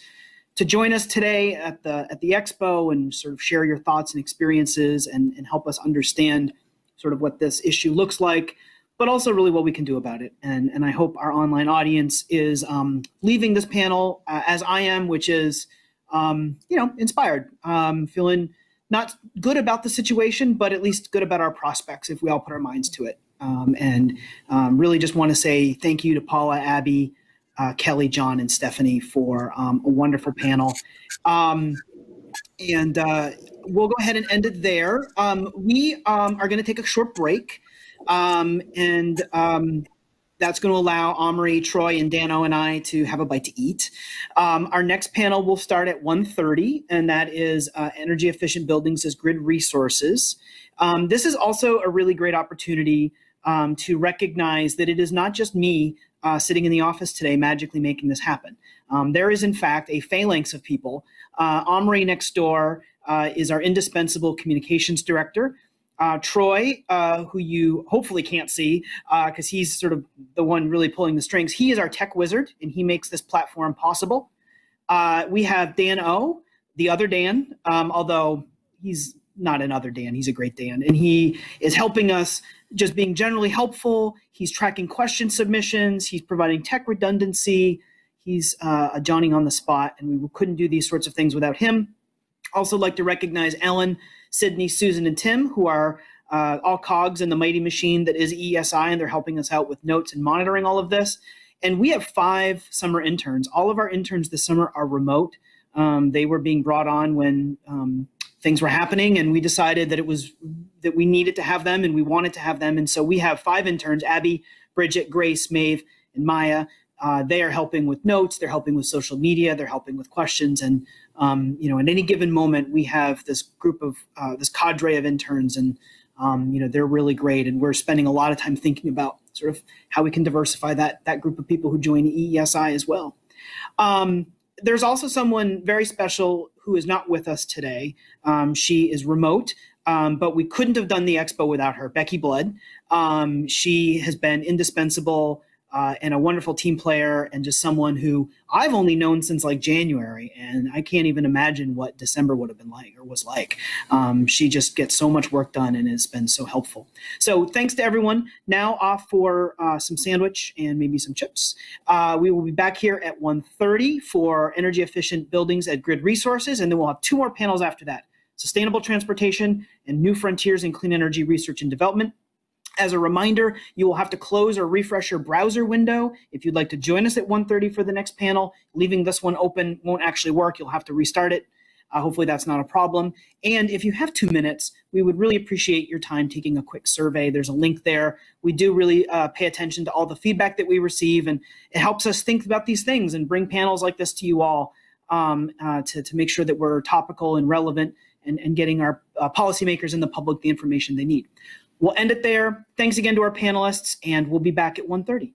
to join us today at the at the expo and sort of share your thoughts and experiences and, and help us understand sort of what this issue looks like, but also really what we can do about it. And, and I hope our online audience is um, leaving this panel uh, as I am, which is, um, you know, inspired, um, feeling not good about the situation, but at least good about our prospects if we all put our minds to it. Um, and um, really just want to say thank you to Paula, Abby, Uh, Kelly, John, and Stephanie for um, a wonderful panel. Um, and uh, we'll go ahead and end it there. Um, we um, are going to take a short break, um, and um, that's going to allow Omri, Troy, and Dano and I to have a bite to eat. Um, our next panel will start at one thirty, and that is uh, Energy Efficient Buildings as Grid Resources. Um, this is also a really great opportunity um, to recognize that it is not just me Uh, sitting in the office today, magically making this happen. Um, there is, in fact, a phalanx of people. Uh, Omri next door uh, is our indispensable communications director. Uh, Troy, uh, who you hopefully can't see because uh, he's sort of the one really pulling the strings. He is our tech wizard, and he makes this platform possible. Uh, we have Dan O, the other Dan, um, although he's not another Dan. He's a great Dan, and he is helping us, just being generally helpful. He's tracking question submissions. He's providing tech redundancy. He's uh, a Johnny on the spot, and we couldn't do these sorts of things without him. Also like to recognize Ellen, Sydney, Susan, and Tim, who are uh, all cogs in the mighty machine that is E S I, and they're helping us out with notes and monitoring all of this. And we have five summer interns. All of our interns this summer are remote. Um, they were being brought on when um, things were happening, and we decided that it was that we needed to have them and we wanted to have them. And so we have five interns: Abby, Bridget, Grace, Maeve, and Maya. Uh, they are helping with notes, they're helping with social media, they're helping with questions. And, um, you know, in any given moment, we have this group of, uh, this cadre of interns, and, um, you know, they're really great. And we're spending a lot of time thinking about sort of how we can diversify that, that group of people who join E E S I as well. Um, there's also someone very special who is not with us today. Um, she is remote. Um, but we couldn't have done the expo without her, Becky Blood. Um, she has been indispensable uh, and a wonderful team player, and just someone who I've only known since like January, and I can't even imagine what December would have been like or was like. Um, she just gets so much work done and has been so helpful. So thanks to everyone. Now off for uh, some sandwich and maybe some chips. Uh, we will be back here at one thirty for energy efficient buildings at Grid Resources, and then we'll have two more panels after that: Sustainable Transportation and New Frontiers in Clean Energy Research and Development. As a reminder, you will have to close or refresh your browser window if you'd like to join us at one thirty for the next panel. Leaving this one open won't actually work. You'll have to restart it. Uh, hopefully that's not a problem. And if you have two minutes, we would really appreciate your time taking a quick survey. There's a link there. We do really uh, pay attention to all the feedback that we receive, and it helps us think about these things and bring panels like this to you all um, uh, to, to make sure that we're topical and relevant, And, and getting our uh, policymakers and the public the information they need. We'll end it there. Thanks again to our panelists, and we'll be back at one thirty.